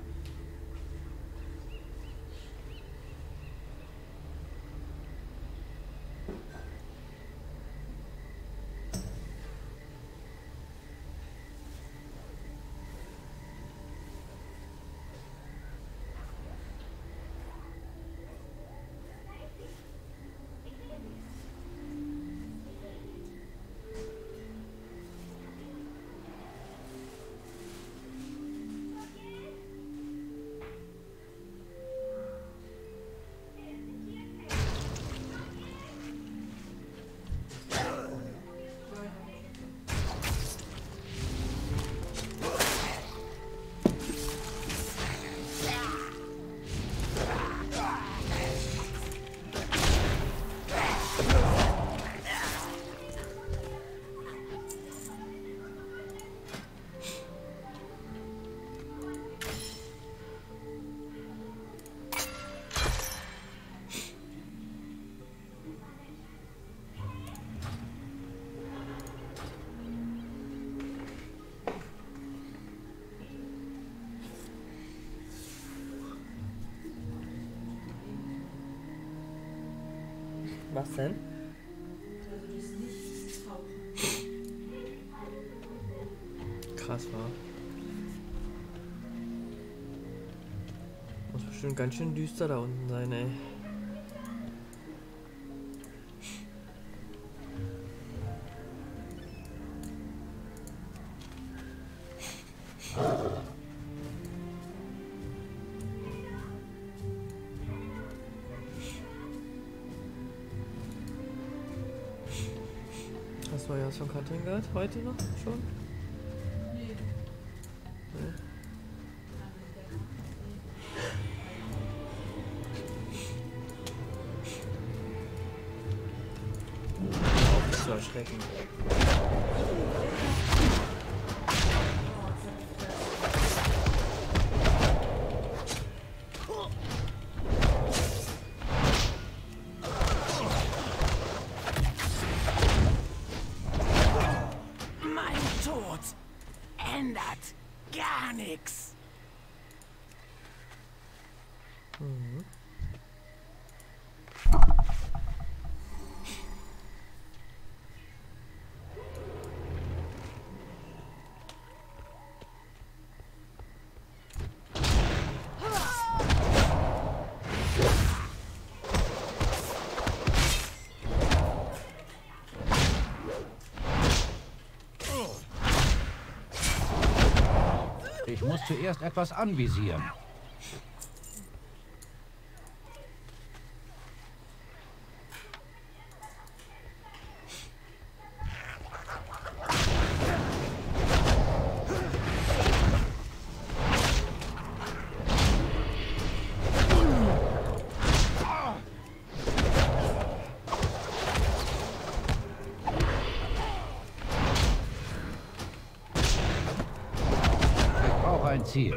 Was denn? Krass war. Muss bestimmt ganz schön düster da unten sein, ey. Achso, ja, hast du von Katrin gehört? Heute noch? Schon? Nee. Nee. Erschrecken. Mein Tod ändert gar nichts. Mhm. Ich muss zuerst etwas anvisieren. Ziel.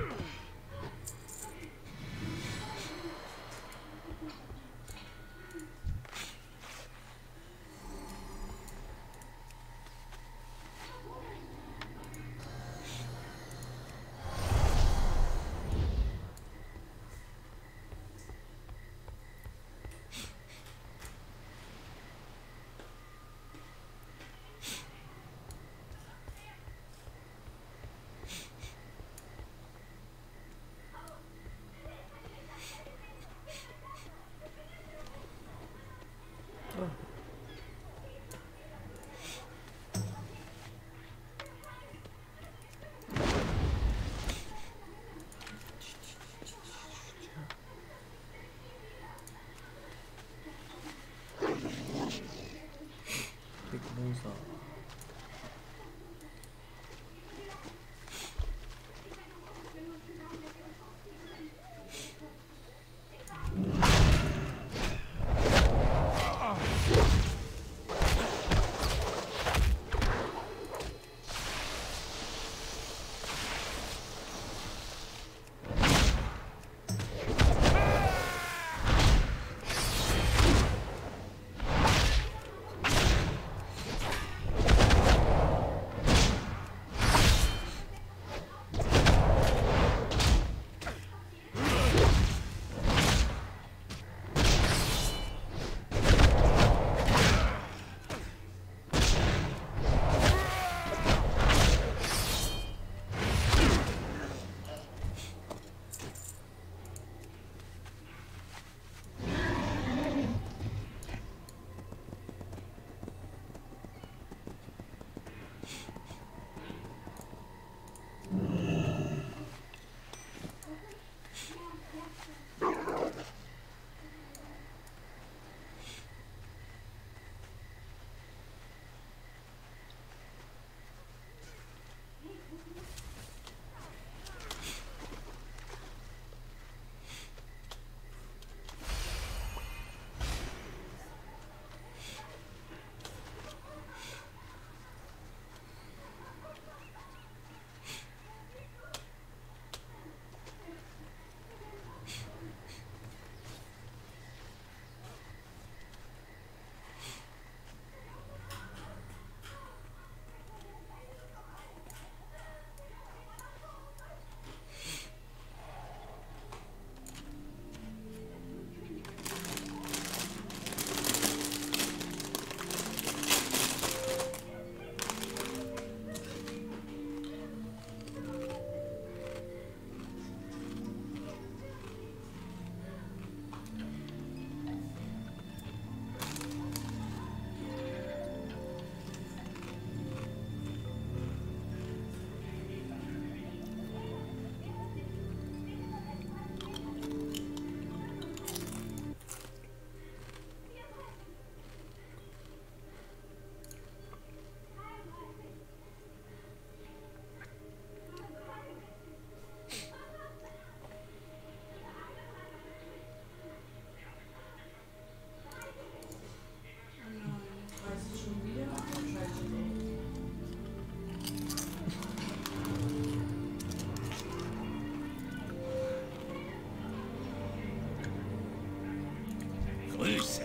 Füße.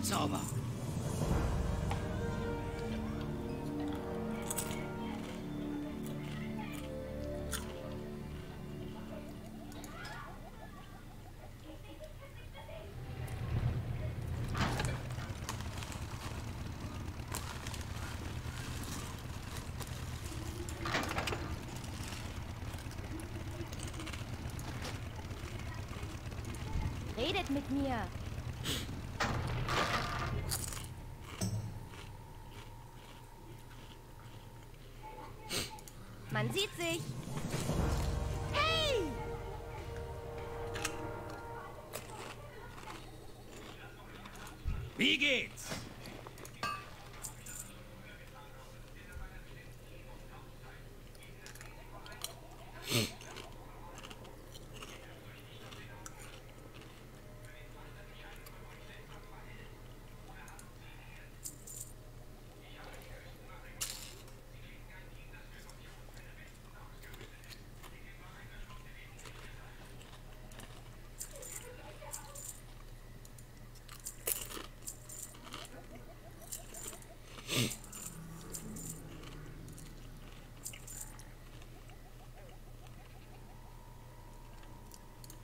Sauber. Redet mit mir. Man sieht sich. Hey! Wie geht's?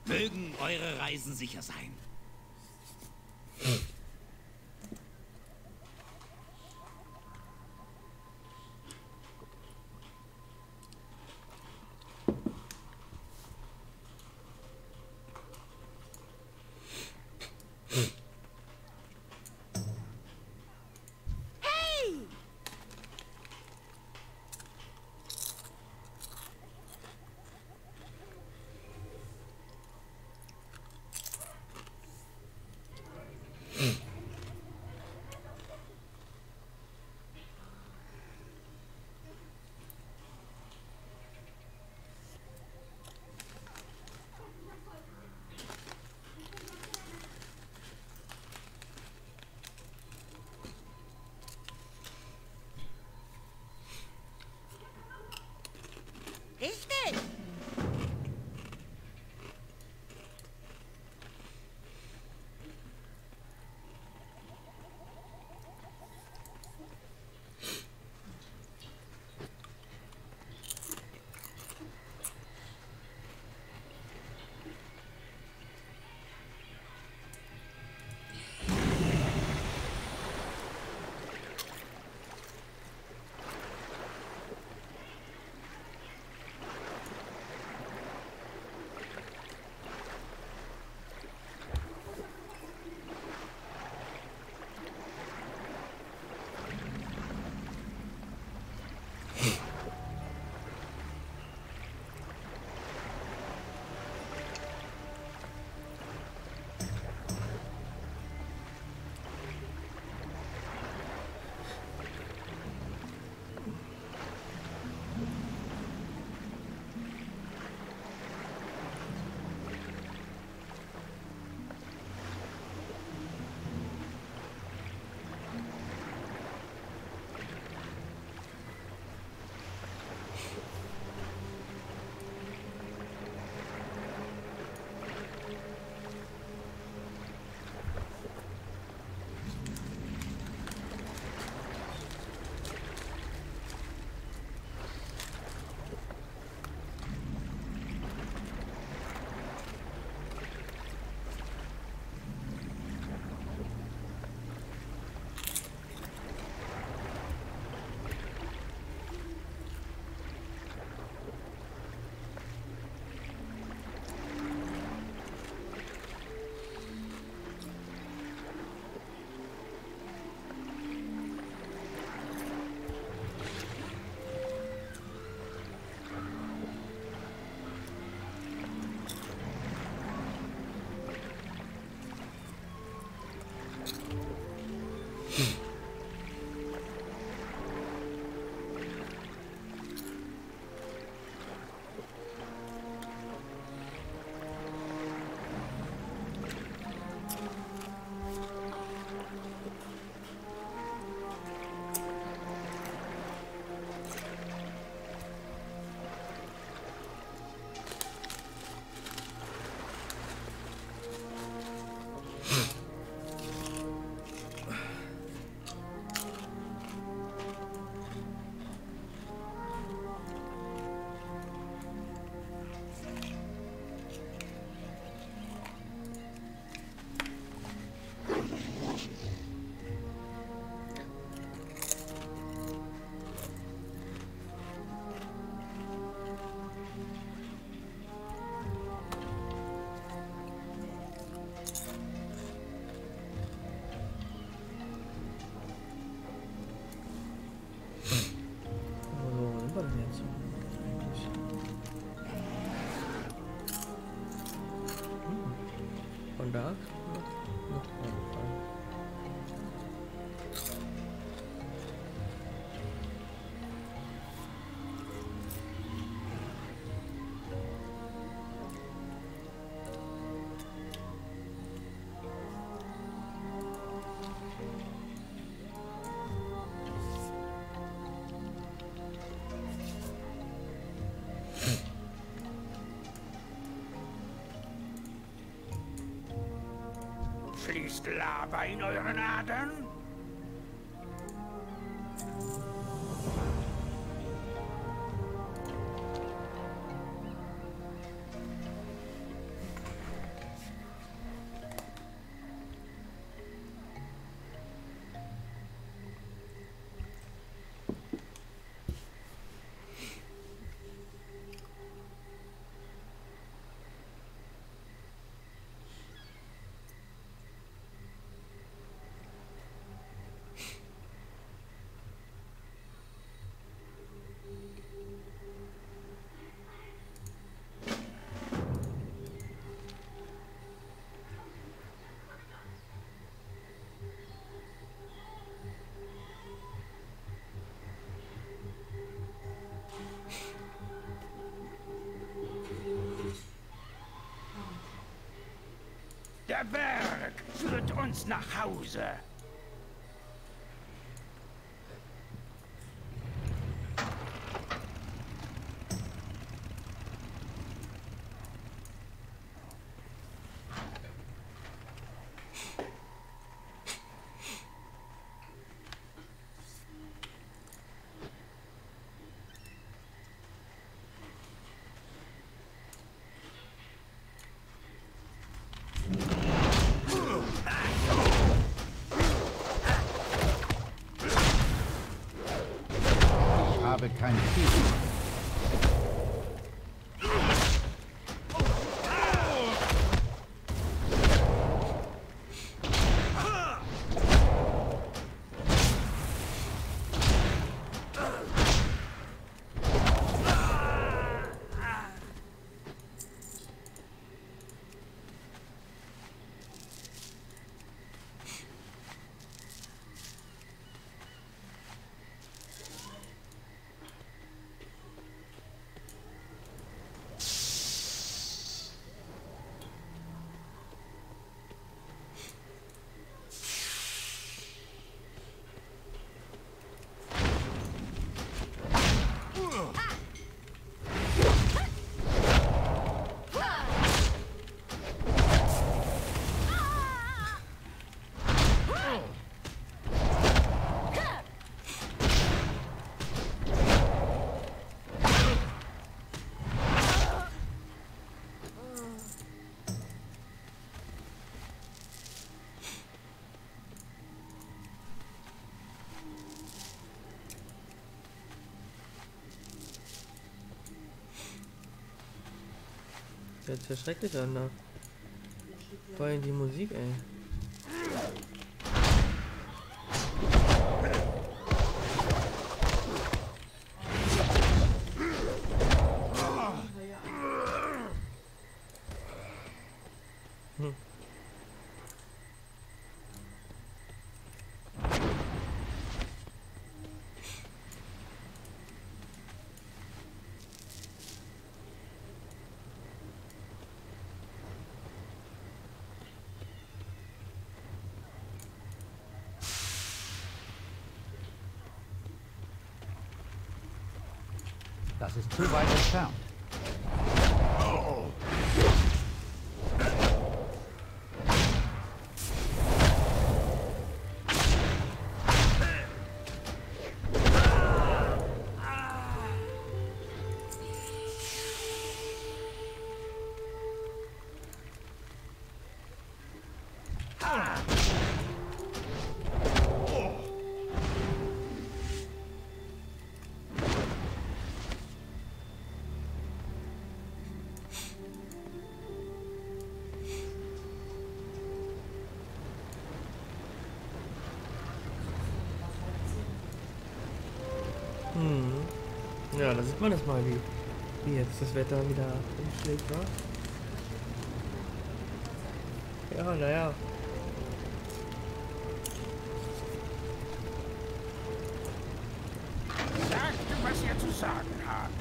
Mögen eure Reisen sicher sein. Berg. Fließt Lava in euren Adern? Der Berg führt uns nach Hause. Kein Ziel. Das hört sich schrecklich an, ne? Vor allem die Musik, ey. Das ist zu weit entfernt. Ja, da sieht man das mal, wie jetzt das Wetter wieder umschlägt, war. Ja, naja. Sagt, was ihr zu sagen habt.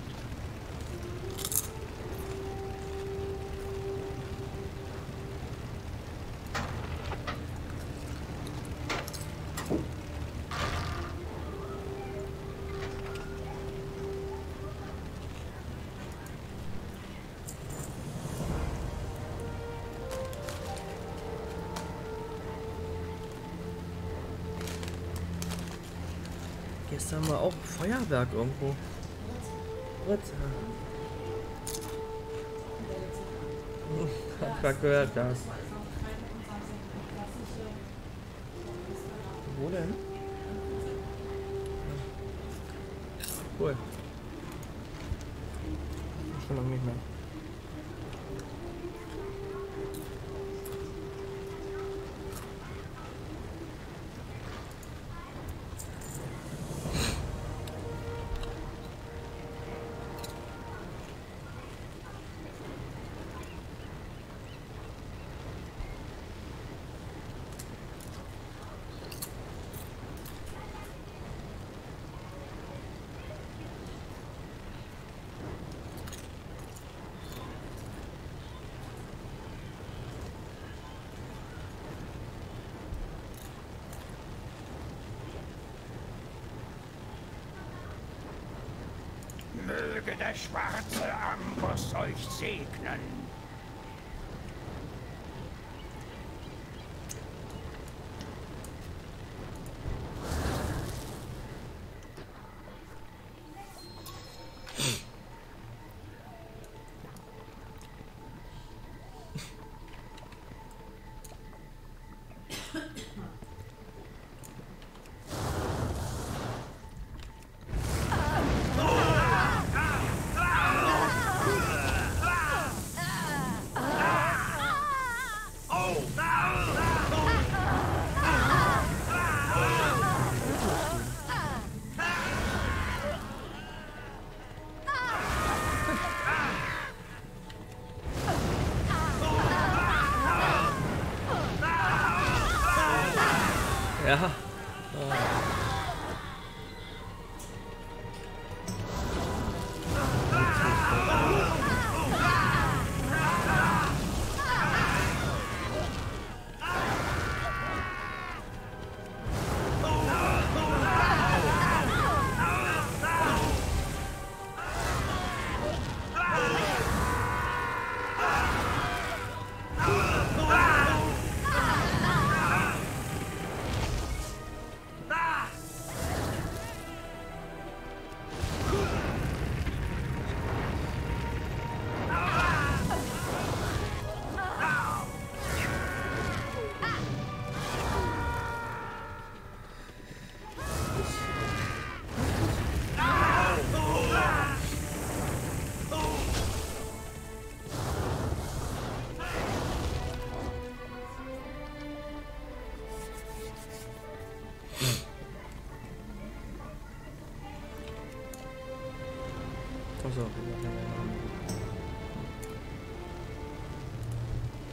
Gestern haben wir auch Feuerwerk irgendwo. Was? Hab grad gehört, das. Wo denn? Cool. Schon lange nicht mehr. Möge der schwarze Amboss euch segnen. Ja.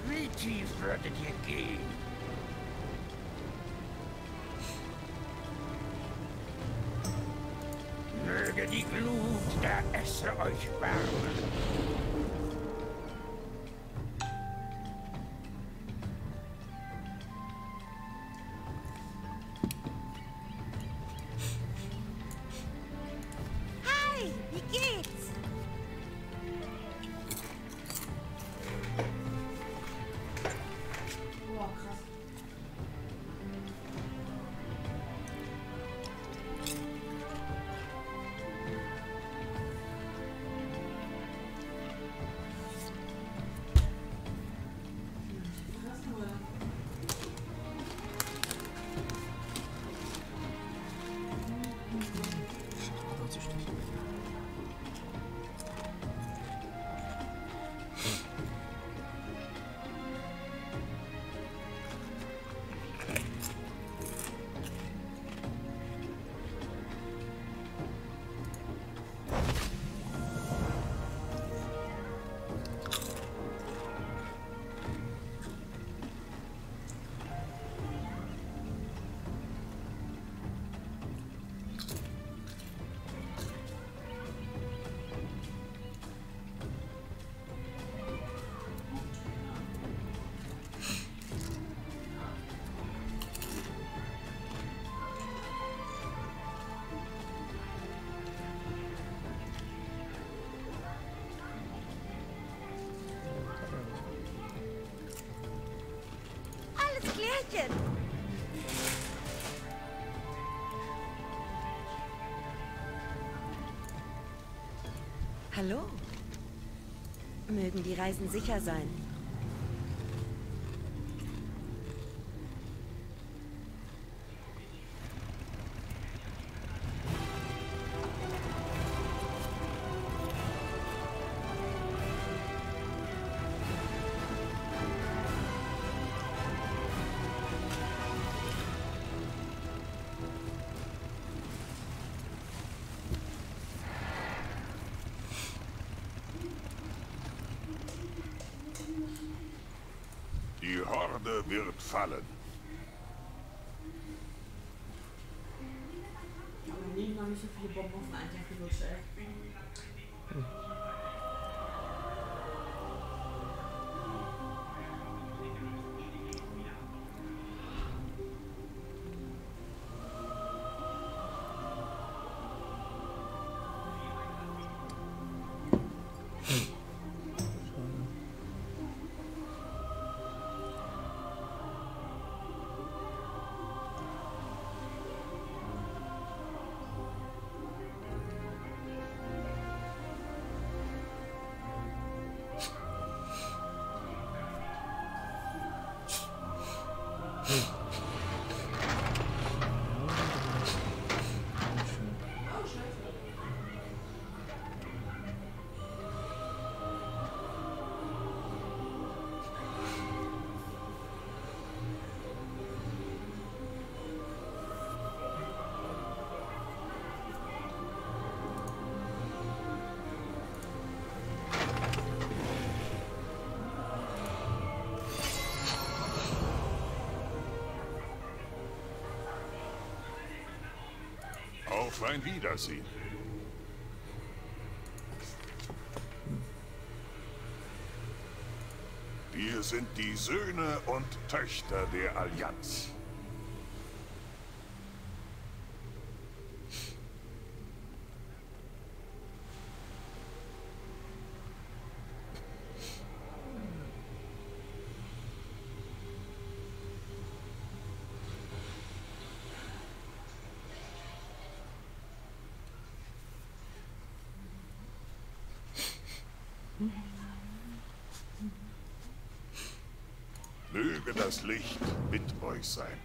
Wie tief würdet ihr gehen? Möge die Glut der Esse euch wärmen. Pärchen. Hallo. Mögen die Reisen sicher sein. Die Horde wird fallen. Ich habe nie noch nicht so viele Bomben auf den Alltag gelutscht, ey. Auf ein Wiedersehen. Wir sind die Söhne und Töchter der Allianz. Möge das Licht mit euch sein.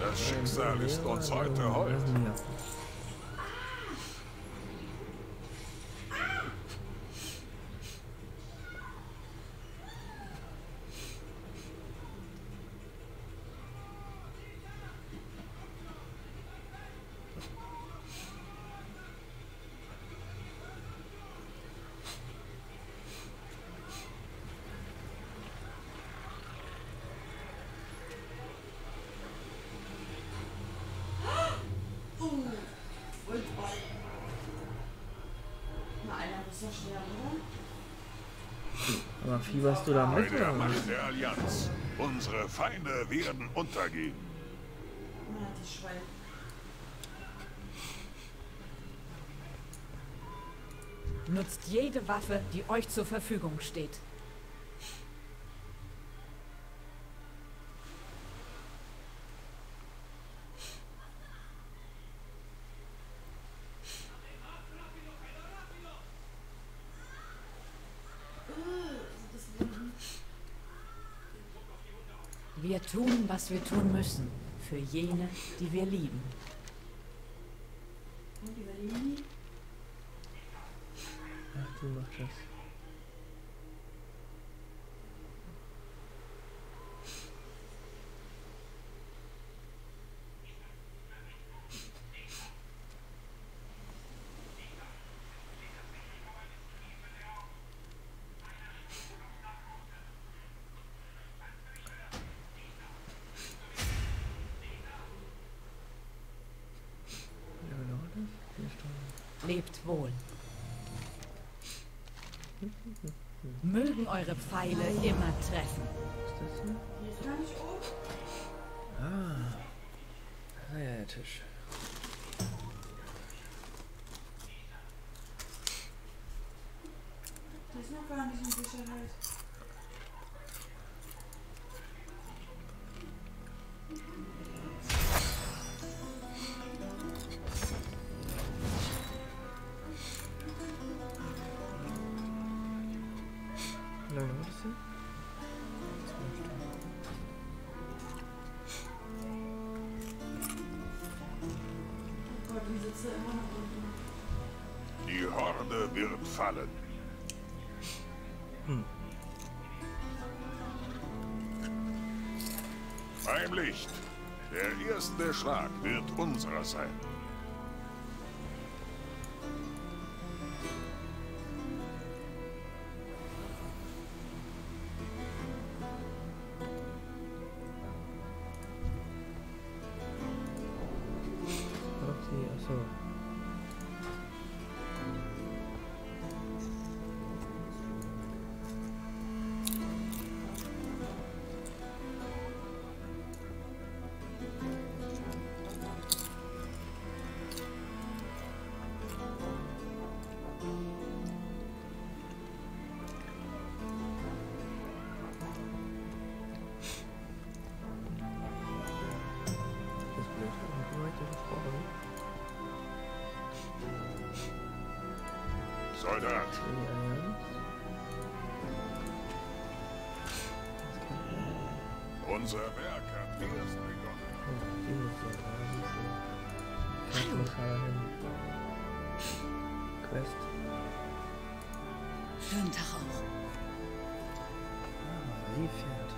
Das Schicksal ist uns heute hold. Aber fieberst du da mit? Bei der Macht der Allianz. Unsere Feinde werden untergehen. Na, das Schwein. Nutzt jede Waffe, die euch zur Verfügung steht. Wir tun, was wir tun müssen, für jene, die wir lieben. Und über die? Ach, du machst das. Lebt wohl. Mögen eure Pfeile immer treffen. Was ist das hier? Hier ist gar nicht oben. Ah. Ja, der Tisch. Der ist noch gar nicht in Sicherheit. Die Horde wird fallen. Beim Licht. Der erste Schlag wird unserer sein. Soldat! Unser Werk hat erst begonnen. Hallo! Quest. Schönen Tag auch. Ah, sie fährt.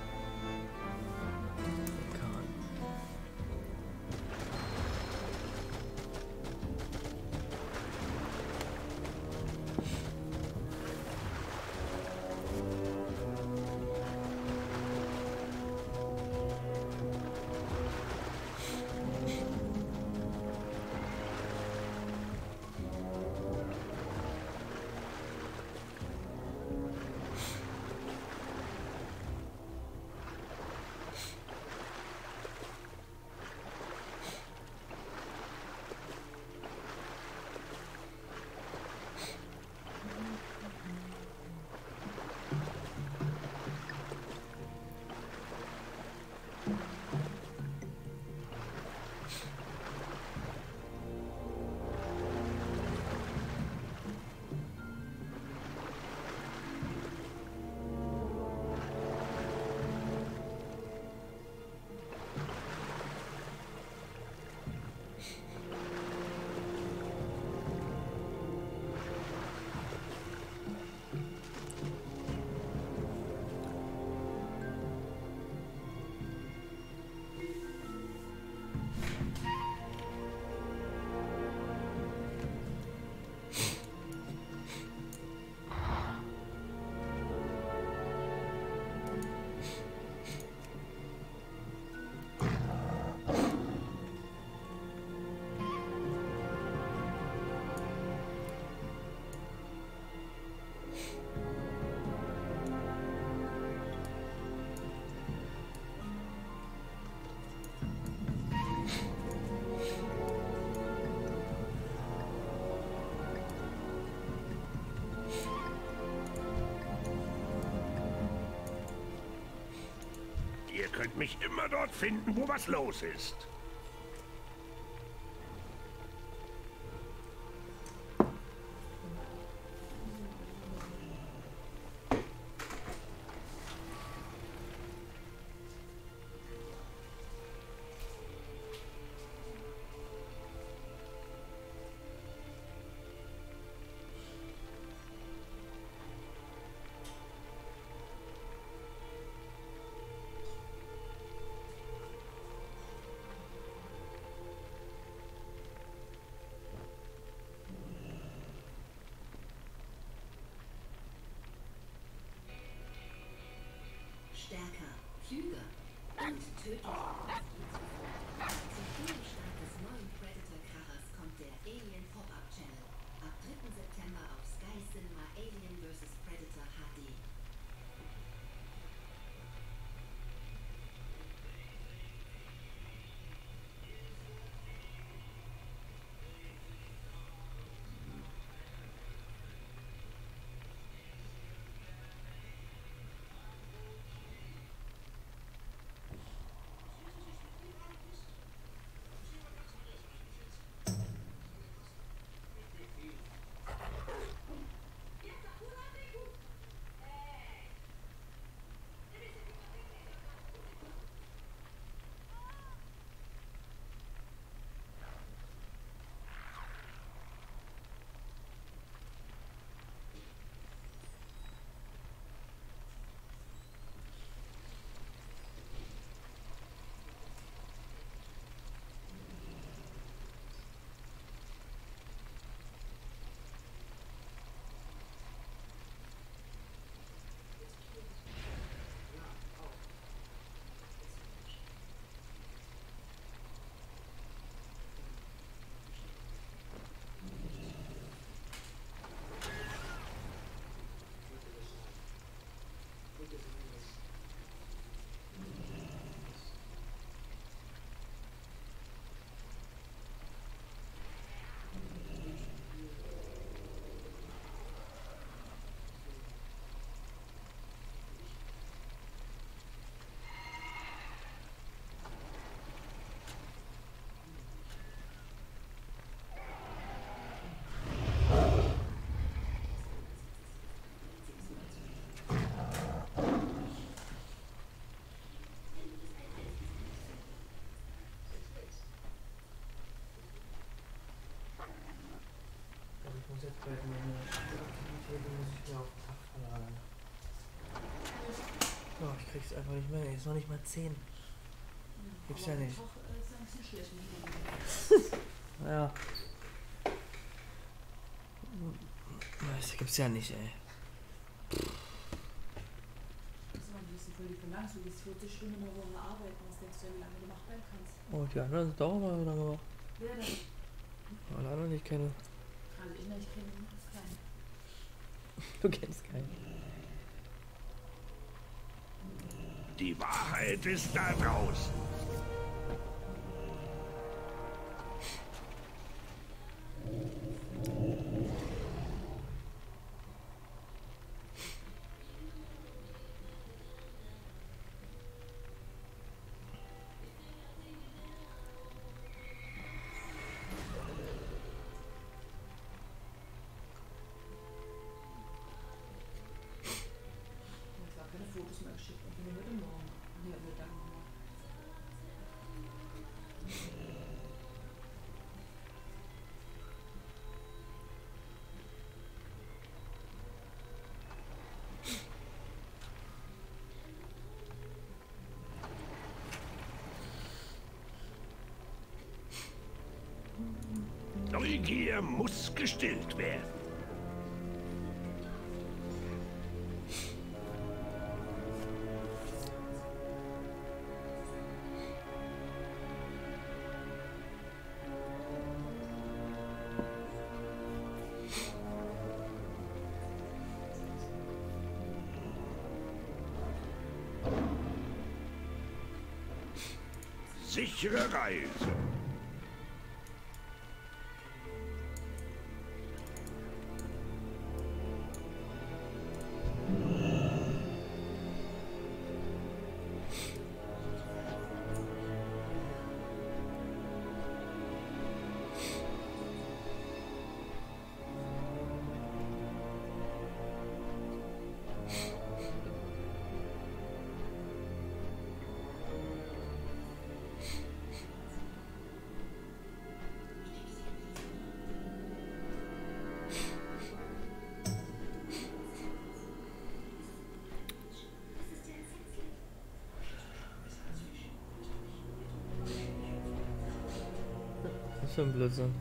Ihr könnt mich immer dort finden, wo was los ist. Stärker, klüger und tödlicher. Zum Vorschlag des neuen Predator-Karrers kommt der Alien Pop-Up-Channel. Oh, ich krieg's einfach nicht mehr, ist noch nicht mal 10. Gibt's ja nicht. Ja. Das gibt's ja nicht, ey. Du gehst 40 Stunden in der Woche arbeiten, was denkst du, wie lange du noch bleiben kannst? Oh, die anderen sind auch mal wieder gemacht. Wer denn? Alle anderen, die ich kenne. Alle anderen, ich kenne keinen. Du kennst keinen. Die Wahrheit ist da draußen. Neugier muss gestillt werden. Sichere Reise. So ein Blödsinn.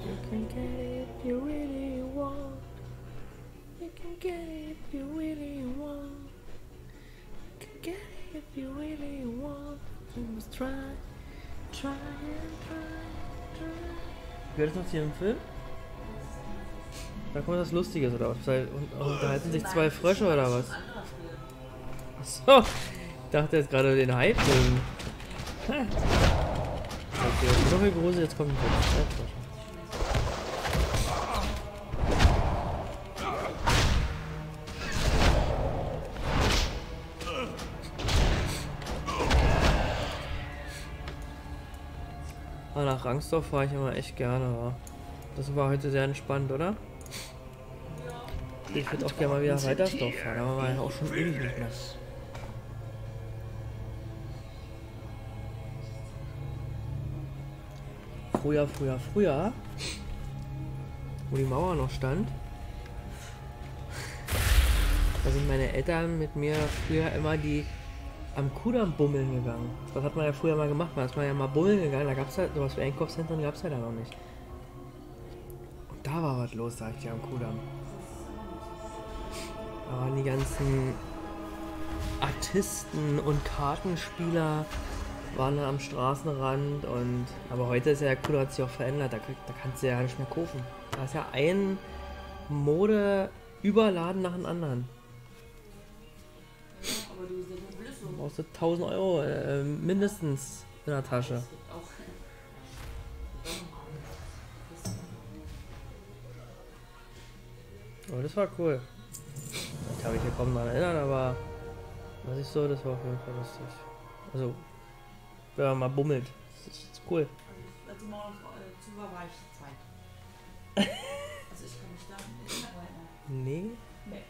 You can get it if you really want. You can get it if you really want. You can get it if you really want. You must try, try and try, try. Gehört das noch zu ihrem Film? Da kommt was Lustiges oder was? Unterhalten sich zwei Frösche oder was? Achso. Ich dachte jetzt gerade den Hype. Okay, so viel Größe, jetzt kommt ein Hype. Nach Rangsdorf fahre ich immer echt gerne. Aber das war heute sehr entspannt, oder? Ich würde auch gerne mal wieder Reitersdorf fahren, aber war ja auch schon ewig nicht mehr. Früher, wo die Mauer noch stand, da sind meine Eltern mit mir früher immer die am Kuhdamm bummeln gegangen. Das hat man ja früher mal gemacht, man ist mal ja mal bummeln gegangen, da gab es halt sowas für Einkaufszentren, gab es ja da noch nicht. Und da war was los, sag ich dir, am Kuhdamm. Da waren die ganzen Artisten und Kartenspieler, waren dann am Straßenrand und... Aber heute ist ja der Kuhdamm, hat sich auch verändert, da kannst du ja nicht mehr kaufen. Da ist ja ein Mode-Überladen nach dem anderen. Aber du brauchst 1000 Euro mindestens in der Tasche. Oh, das war cool. Ich kann mich hier kaum daran erinnern, aber... Was ich so, das war auf jeden Fall lustig. Also... Wenn man mal bummelt. Das ist cool. Also zu war ich zu zweit. Also ich kann mich da nicht mehr erinnern. Nee? Nee.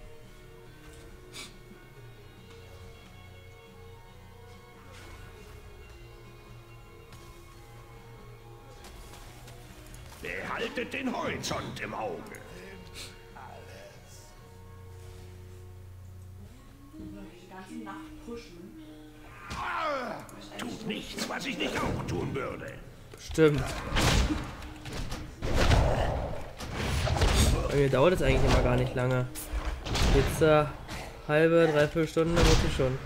Behaltet den Horizont im Auge. Tut nichts, was ich nicht auch tun würde. Stimmt. Bei mir dauert es eigentlich immer gar nicht lange. Jetzt halbe, dreiviertel Stunden, dann muss ich schon.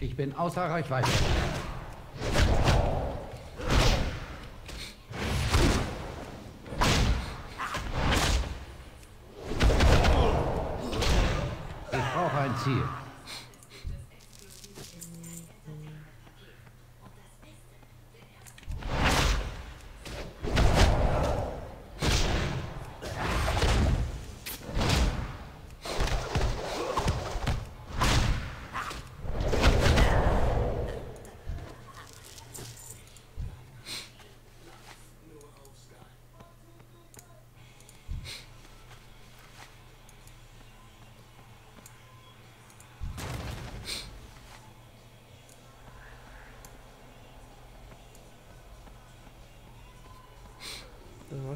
Ich bin außer Reichweite. Ich brauche ein Ziel.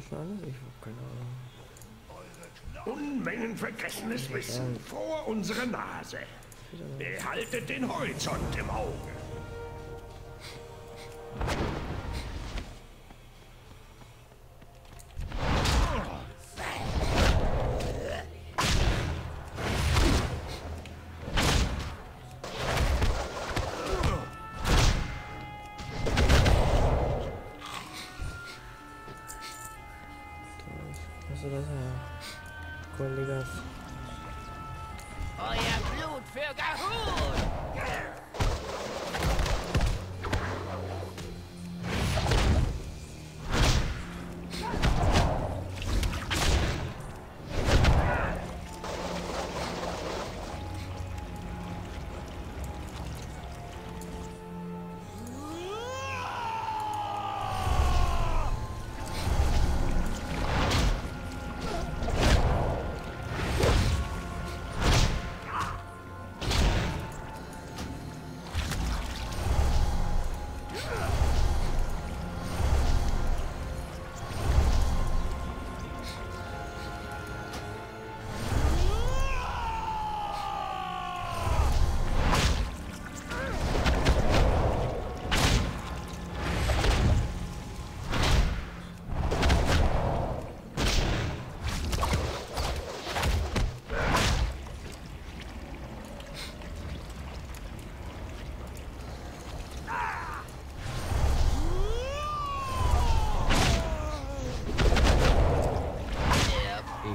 Ich hab keine Ahnung. Unmengen vergessenes Wissen vor unserer Nase. Behaltet den Horizont im Auge.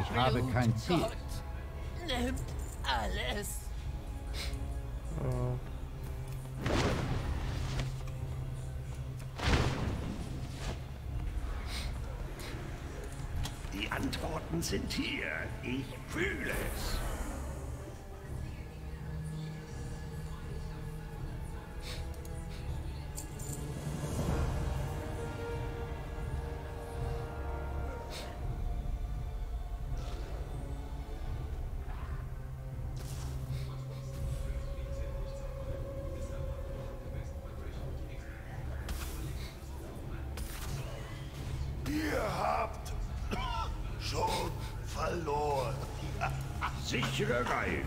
Ich habe kein Ziel. Gott nimmt alles. Die Antworten sind hier. Ich fühle es. Sichere Reise.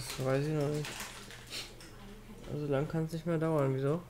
Das weiß ich noch nicht. Also lang kann es nicht mehr dauern, wieso?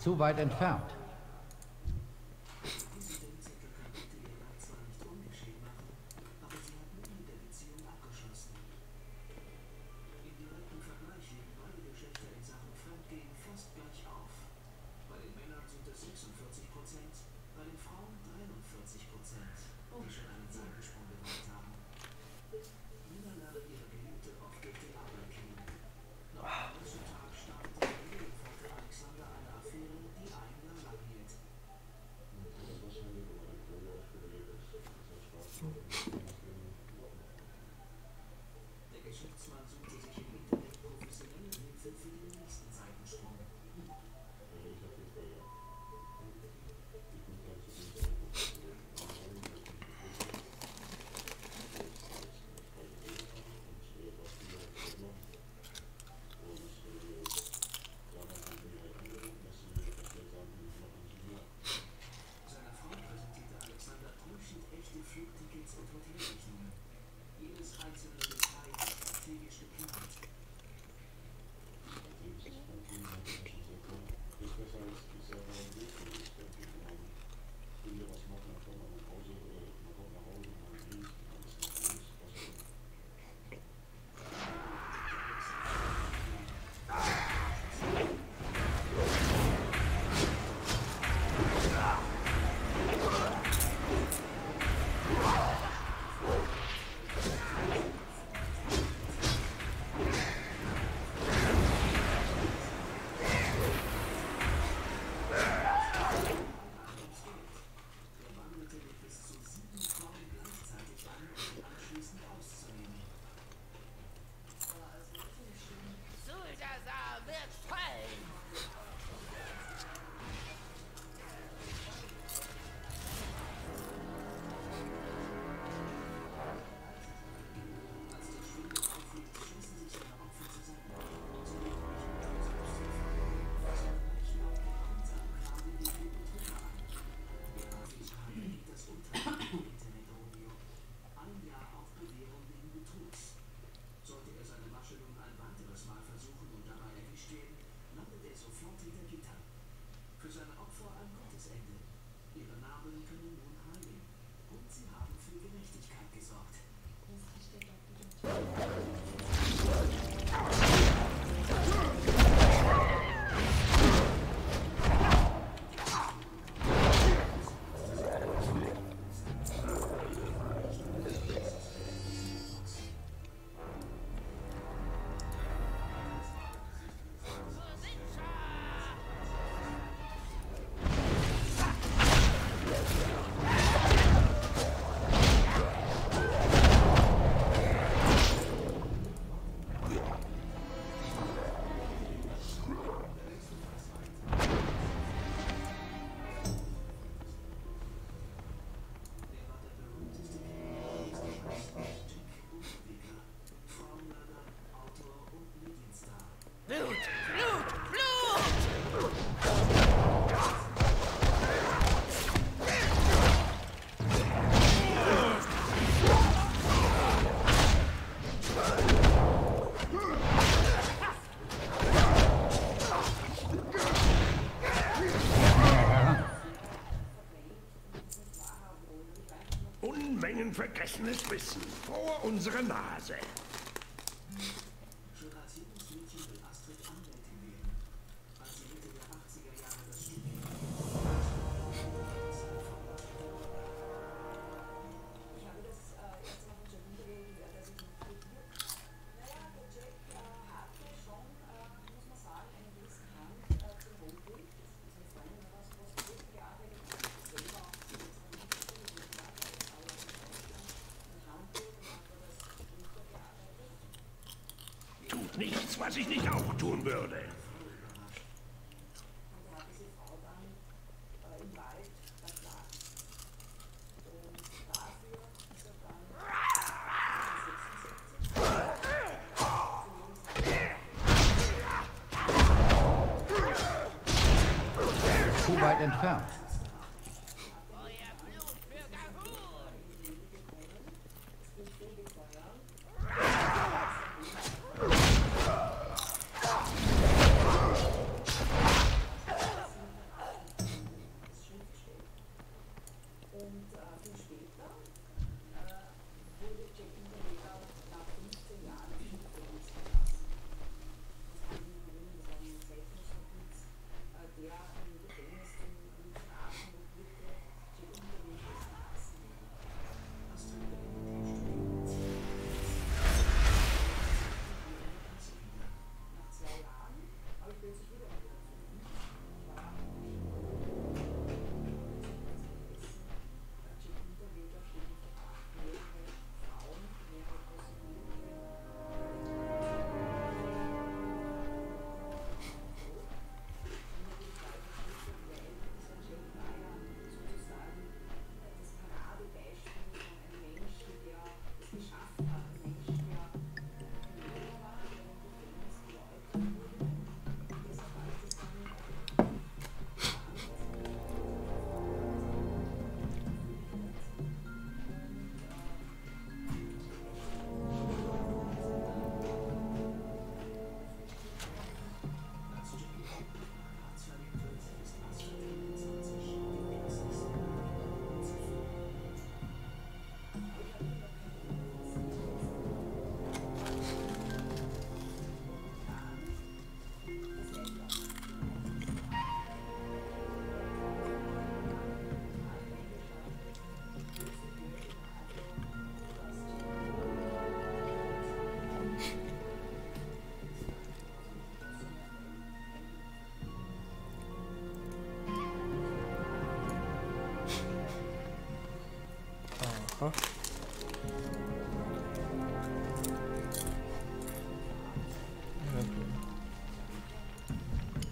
Zu weit entfernt. vergessenes Wissen vor unserer Nase. Nichts, was ich nicht auch tun würde. Zu weit entfernt.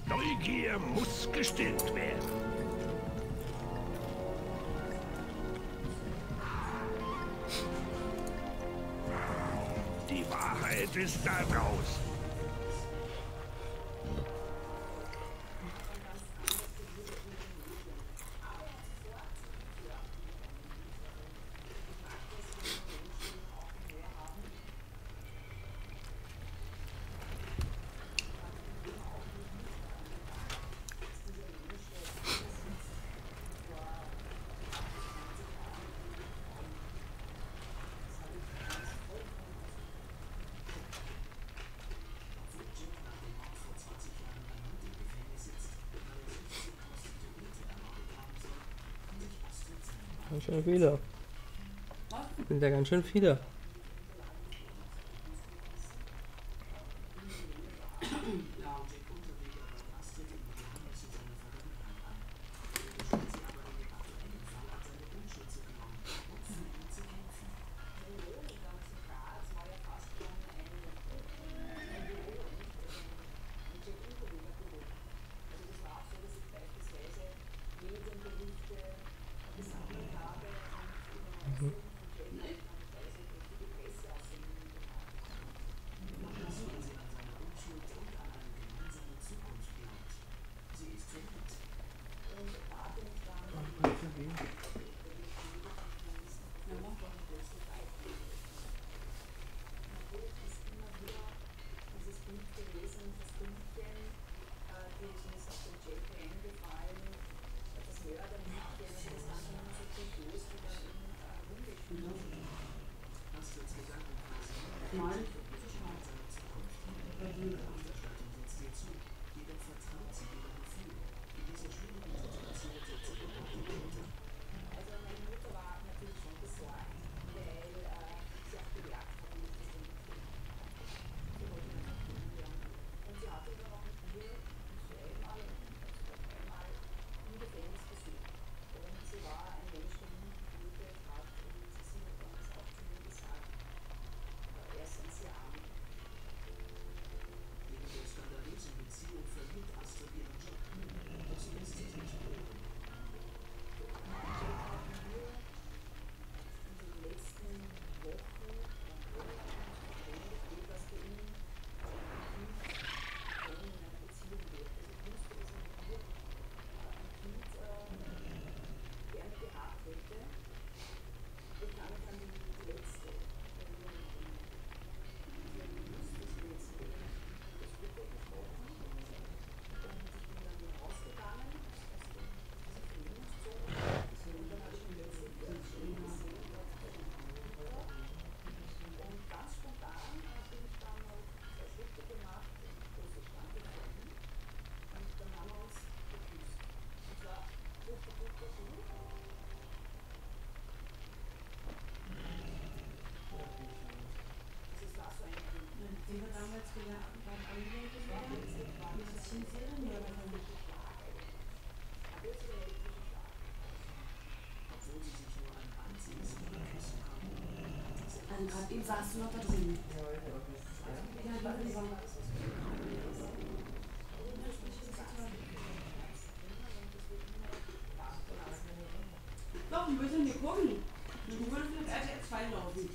Neugier muss gestillt werden. Die Wahrheit ist da draußen. Ganz schön viele. Sind ja ganz schön viele. hat. Eben saß du noch da drüben. Ja, die Sonne. Doch, ein bisschen die Gurken. Die Gurken würde für das RTL 2 laufen.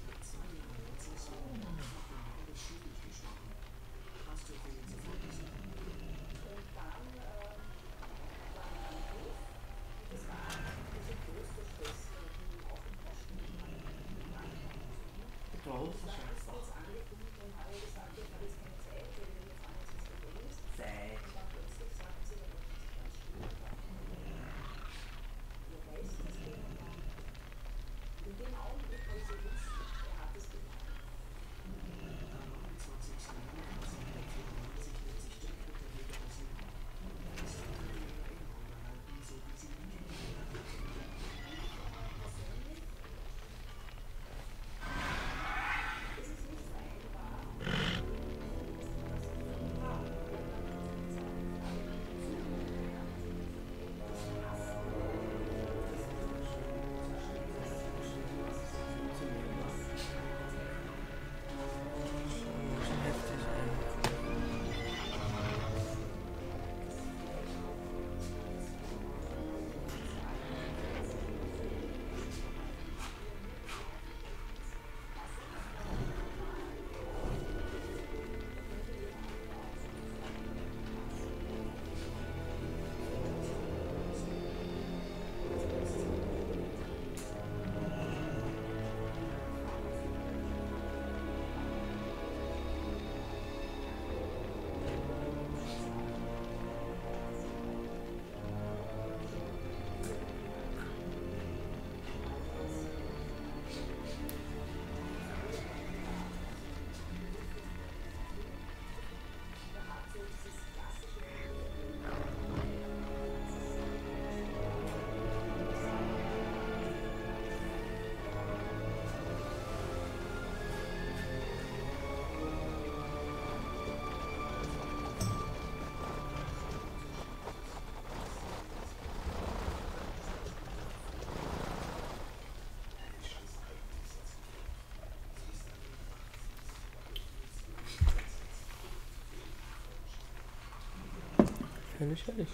Herrlich, herrlich.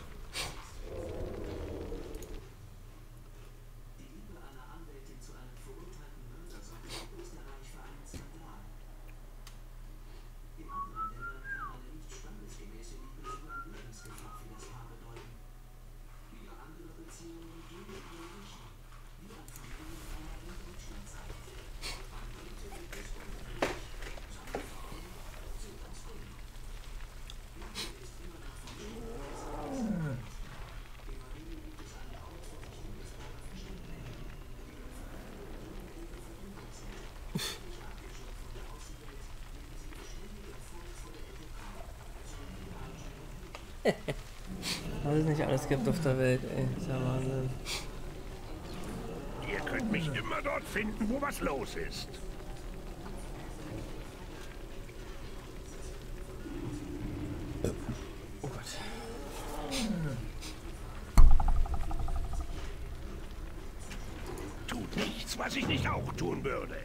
Was es nicht alles gibt auf der Welt, ey. Das ist ja Wahnsinn. Ihr könnt mich immer dort finden, wo was los ist. Oh Gott. Tut nichts, was ich nicht auch tun würde.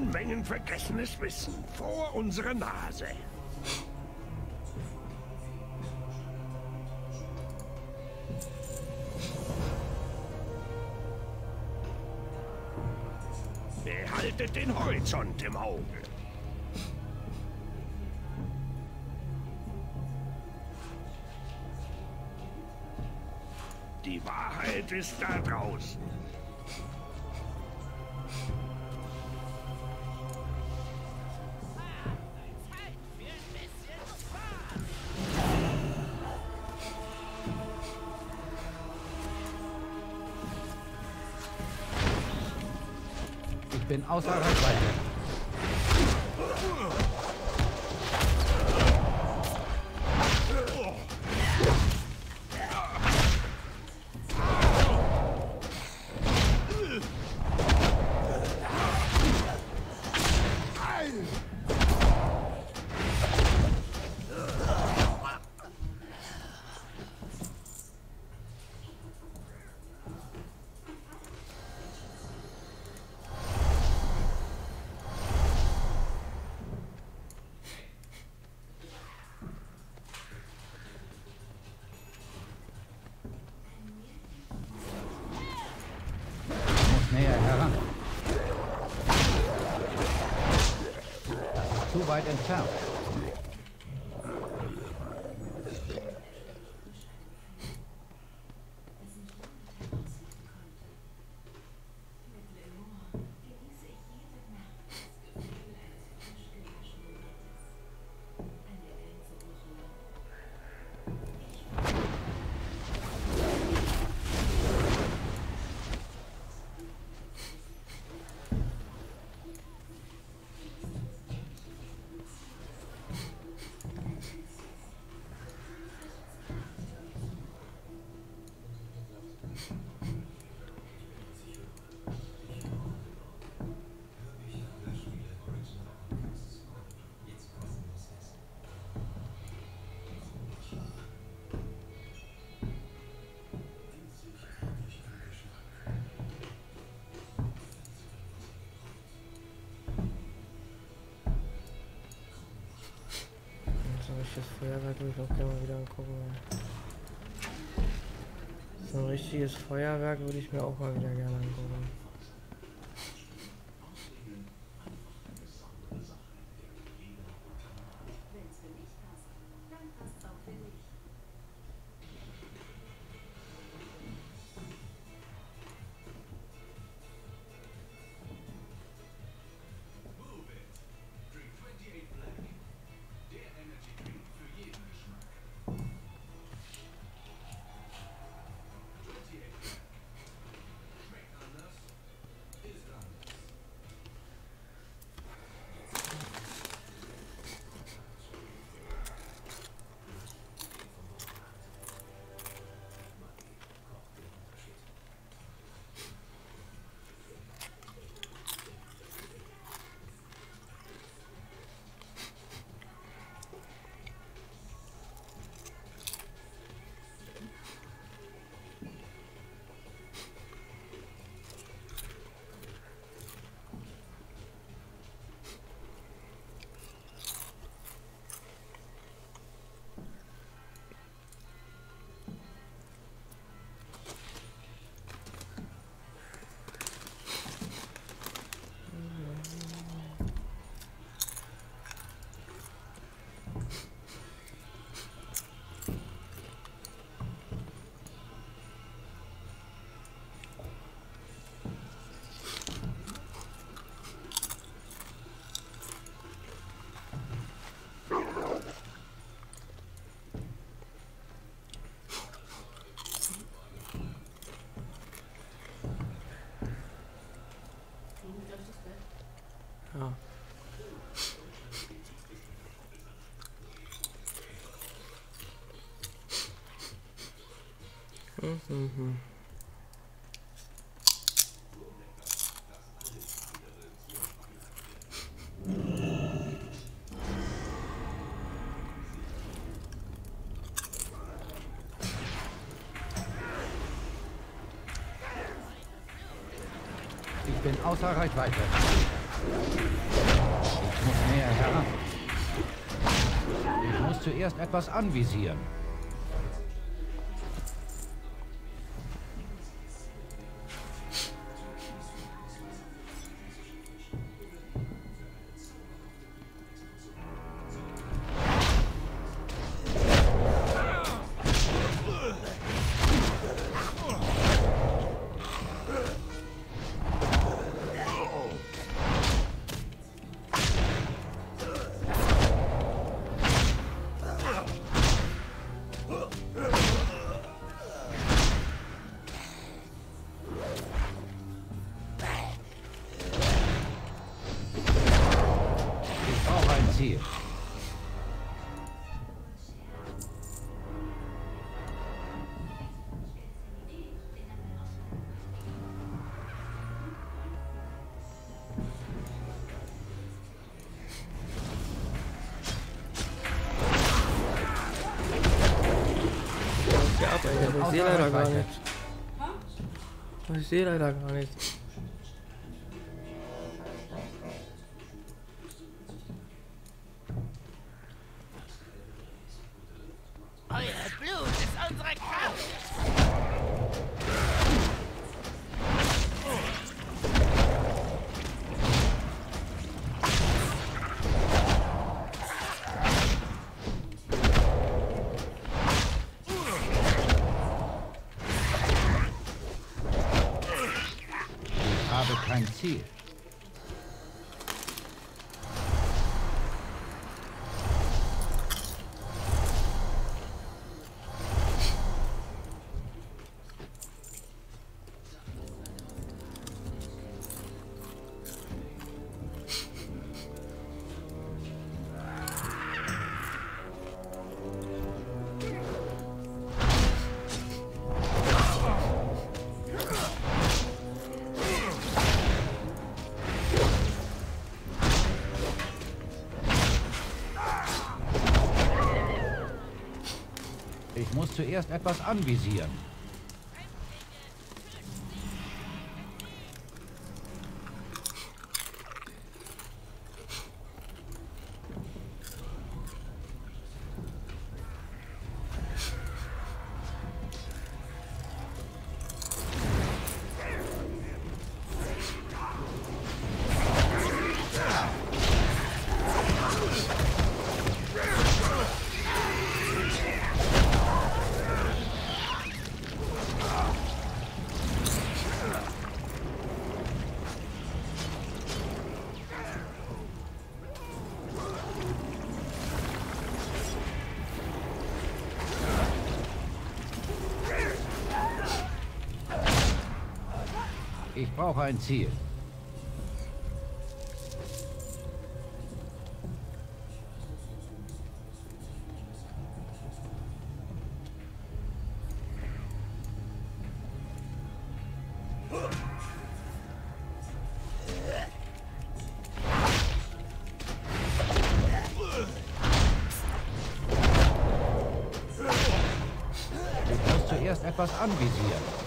Unmengen vergessenes Wissen vor unserer Nase. Behaltet den Horizont im Auge. Die Wahrheit ist da draußen. Ich bin außer Reichweite. Weit entfernt. Das Feuerwerk würde ich auch gerne mal wieder angucken. So ein richtiges Feuerwerk würde ich mir auch mal wieder gerne angucken. Mhm. Ich bin außer Reichweite. Ich muss näher heran. Ich muss zuerst etwas anvisieren. Ich sehe leider gar nichts. Ich sehe leider gar nichts. Ich muss zuerst etwas anvisieren. Ich brauche ein Ziel. Ich muss zuerst etwas anvisieren.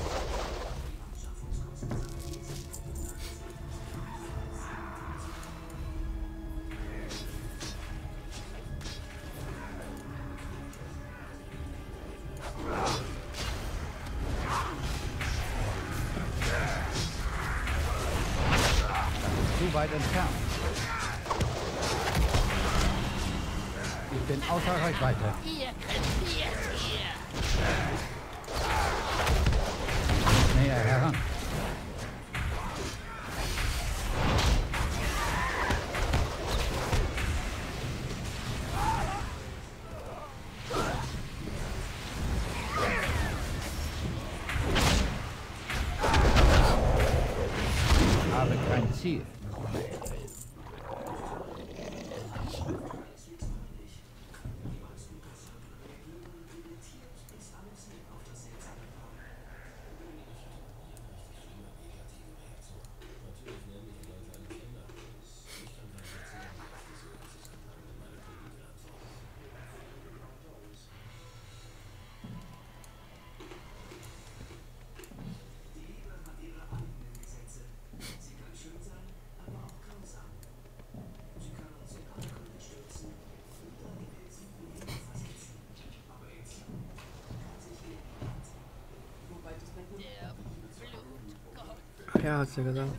Ja, hat's ja gesagt.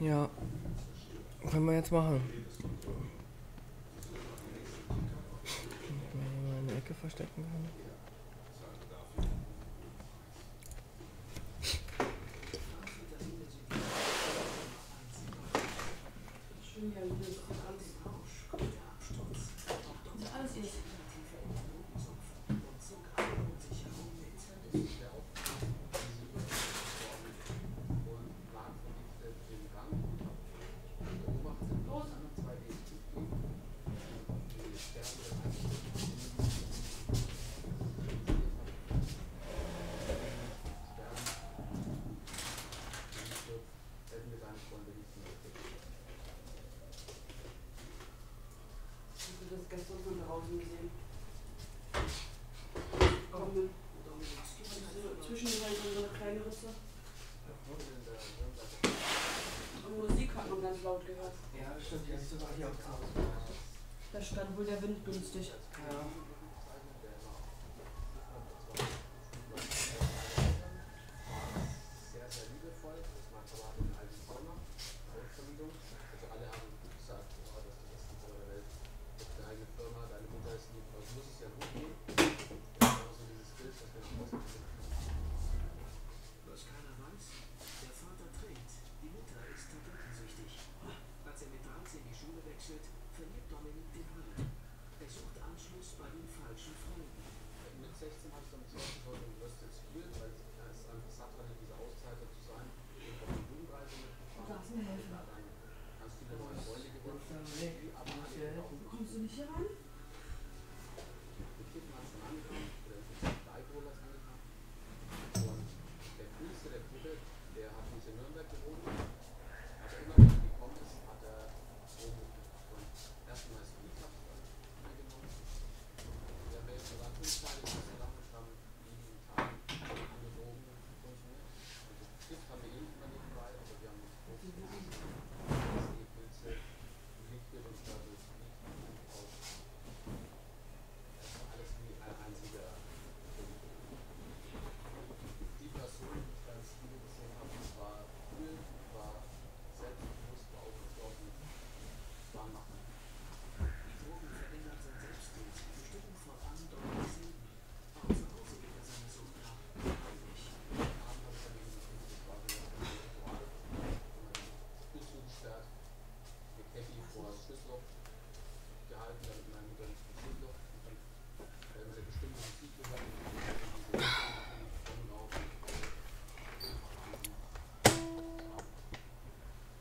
Ja. Können wir jetzt machen. Ob man hier mal in der Ecke verstecken kann. Da stand wohl der Wind günstig. Ja.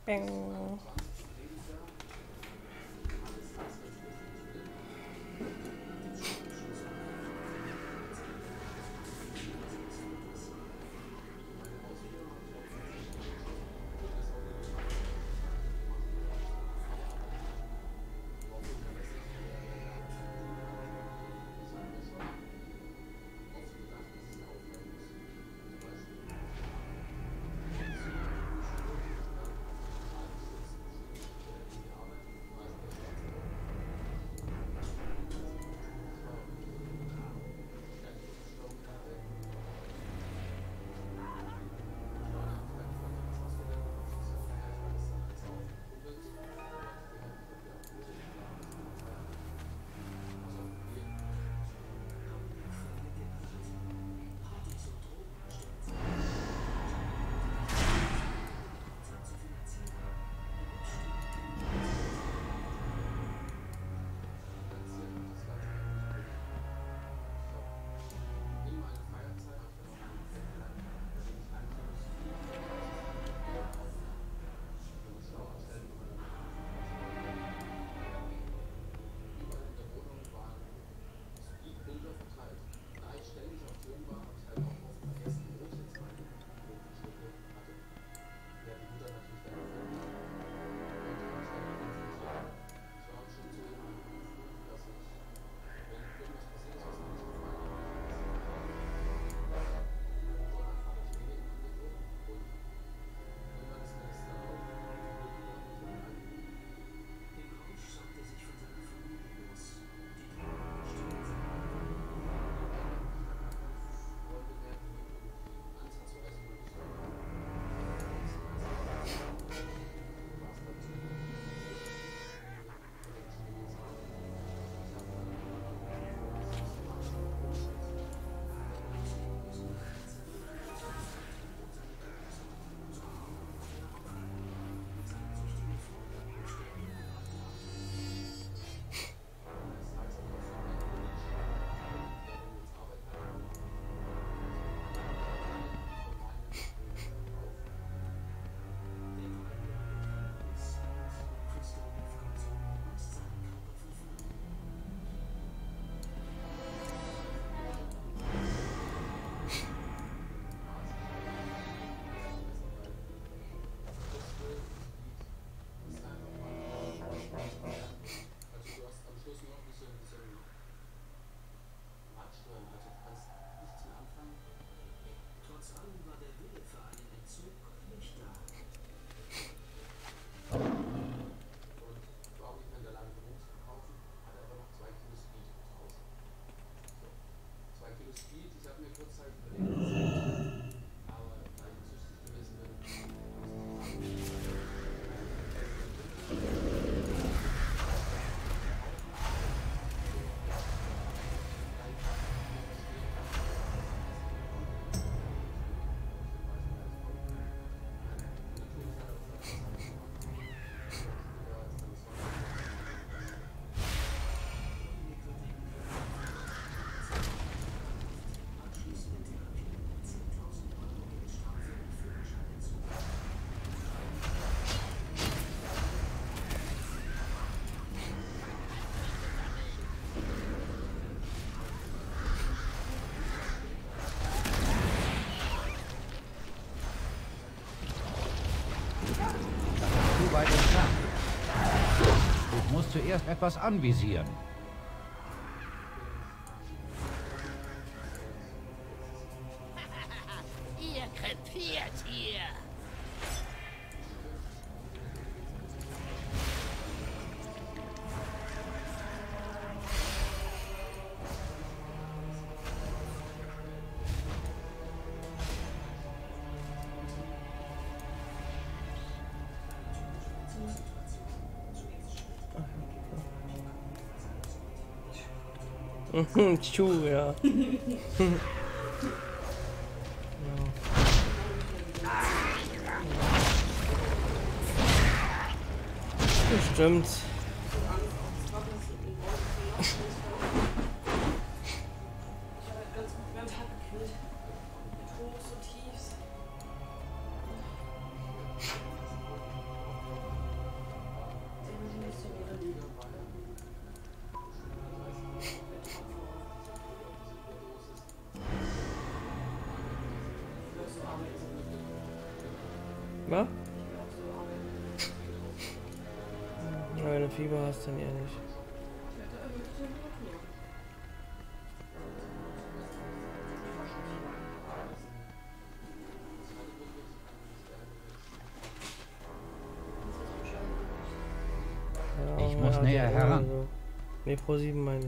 Bang. zuerst etwas anvisieren. Ihr krepiert hier. Schuhe, ja. Bestimmt. Ich muss näher heran. Ne, Pro Sieben meine ich.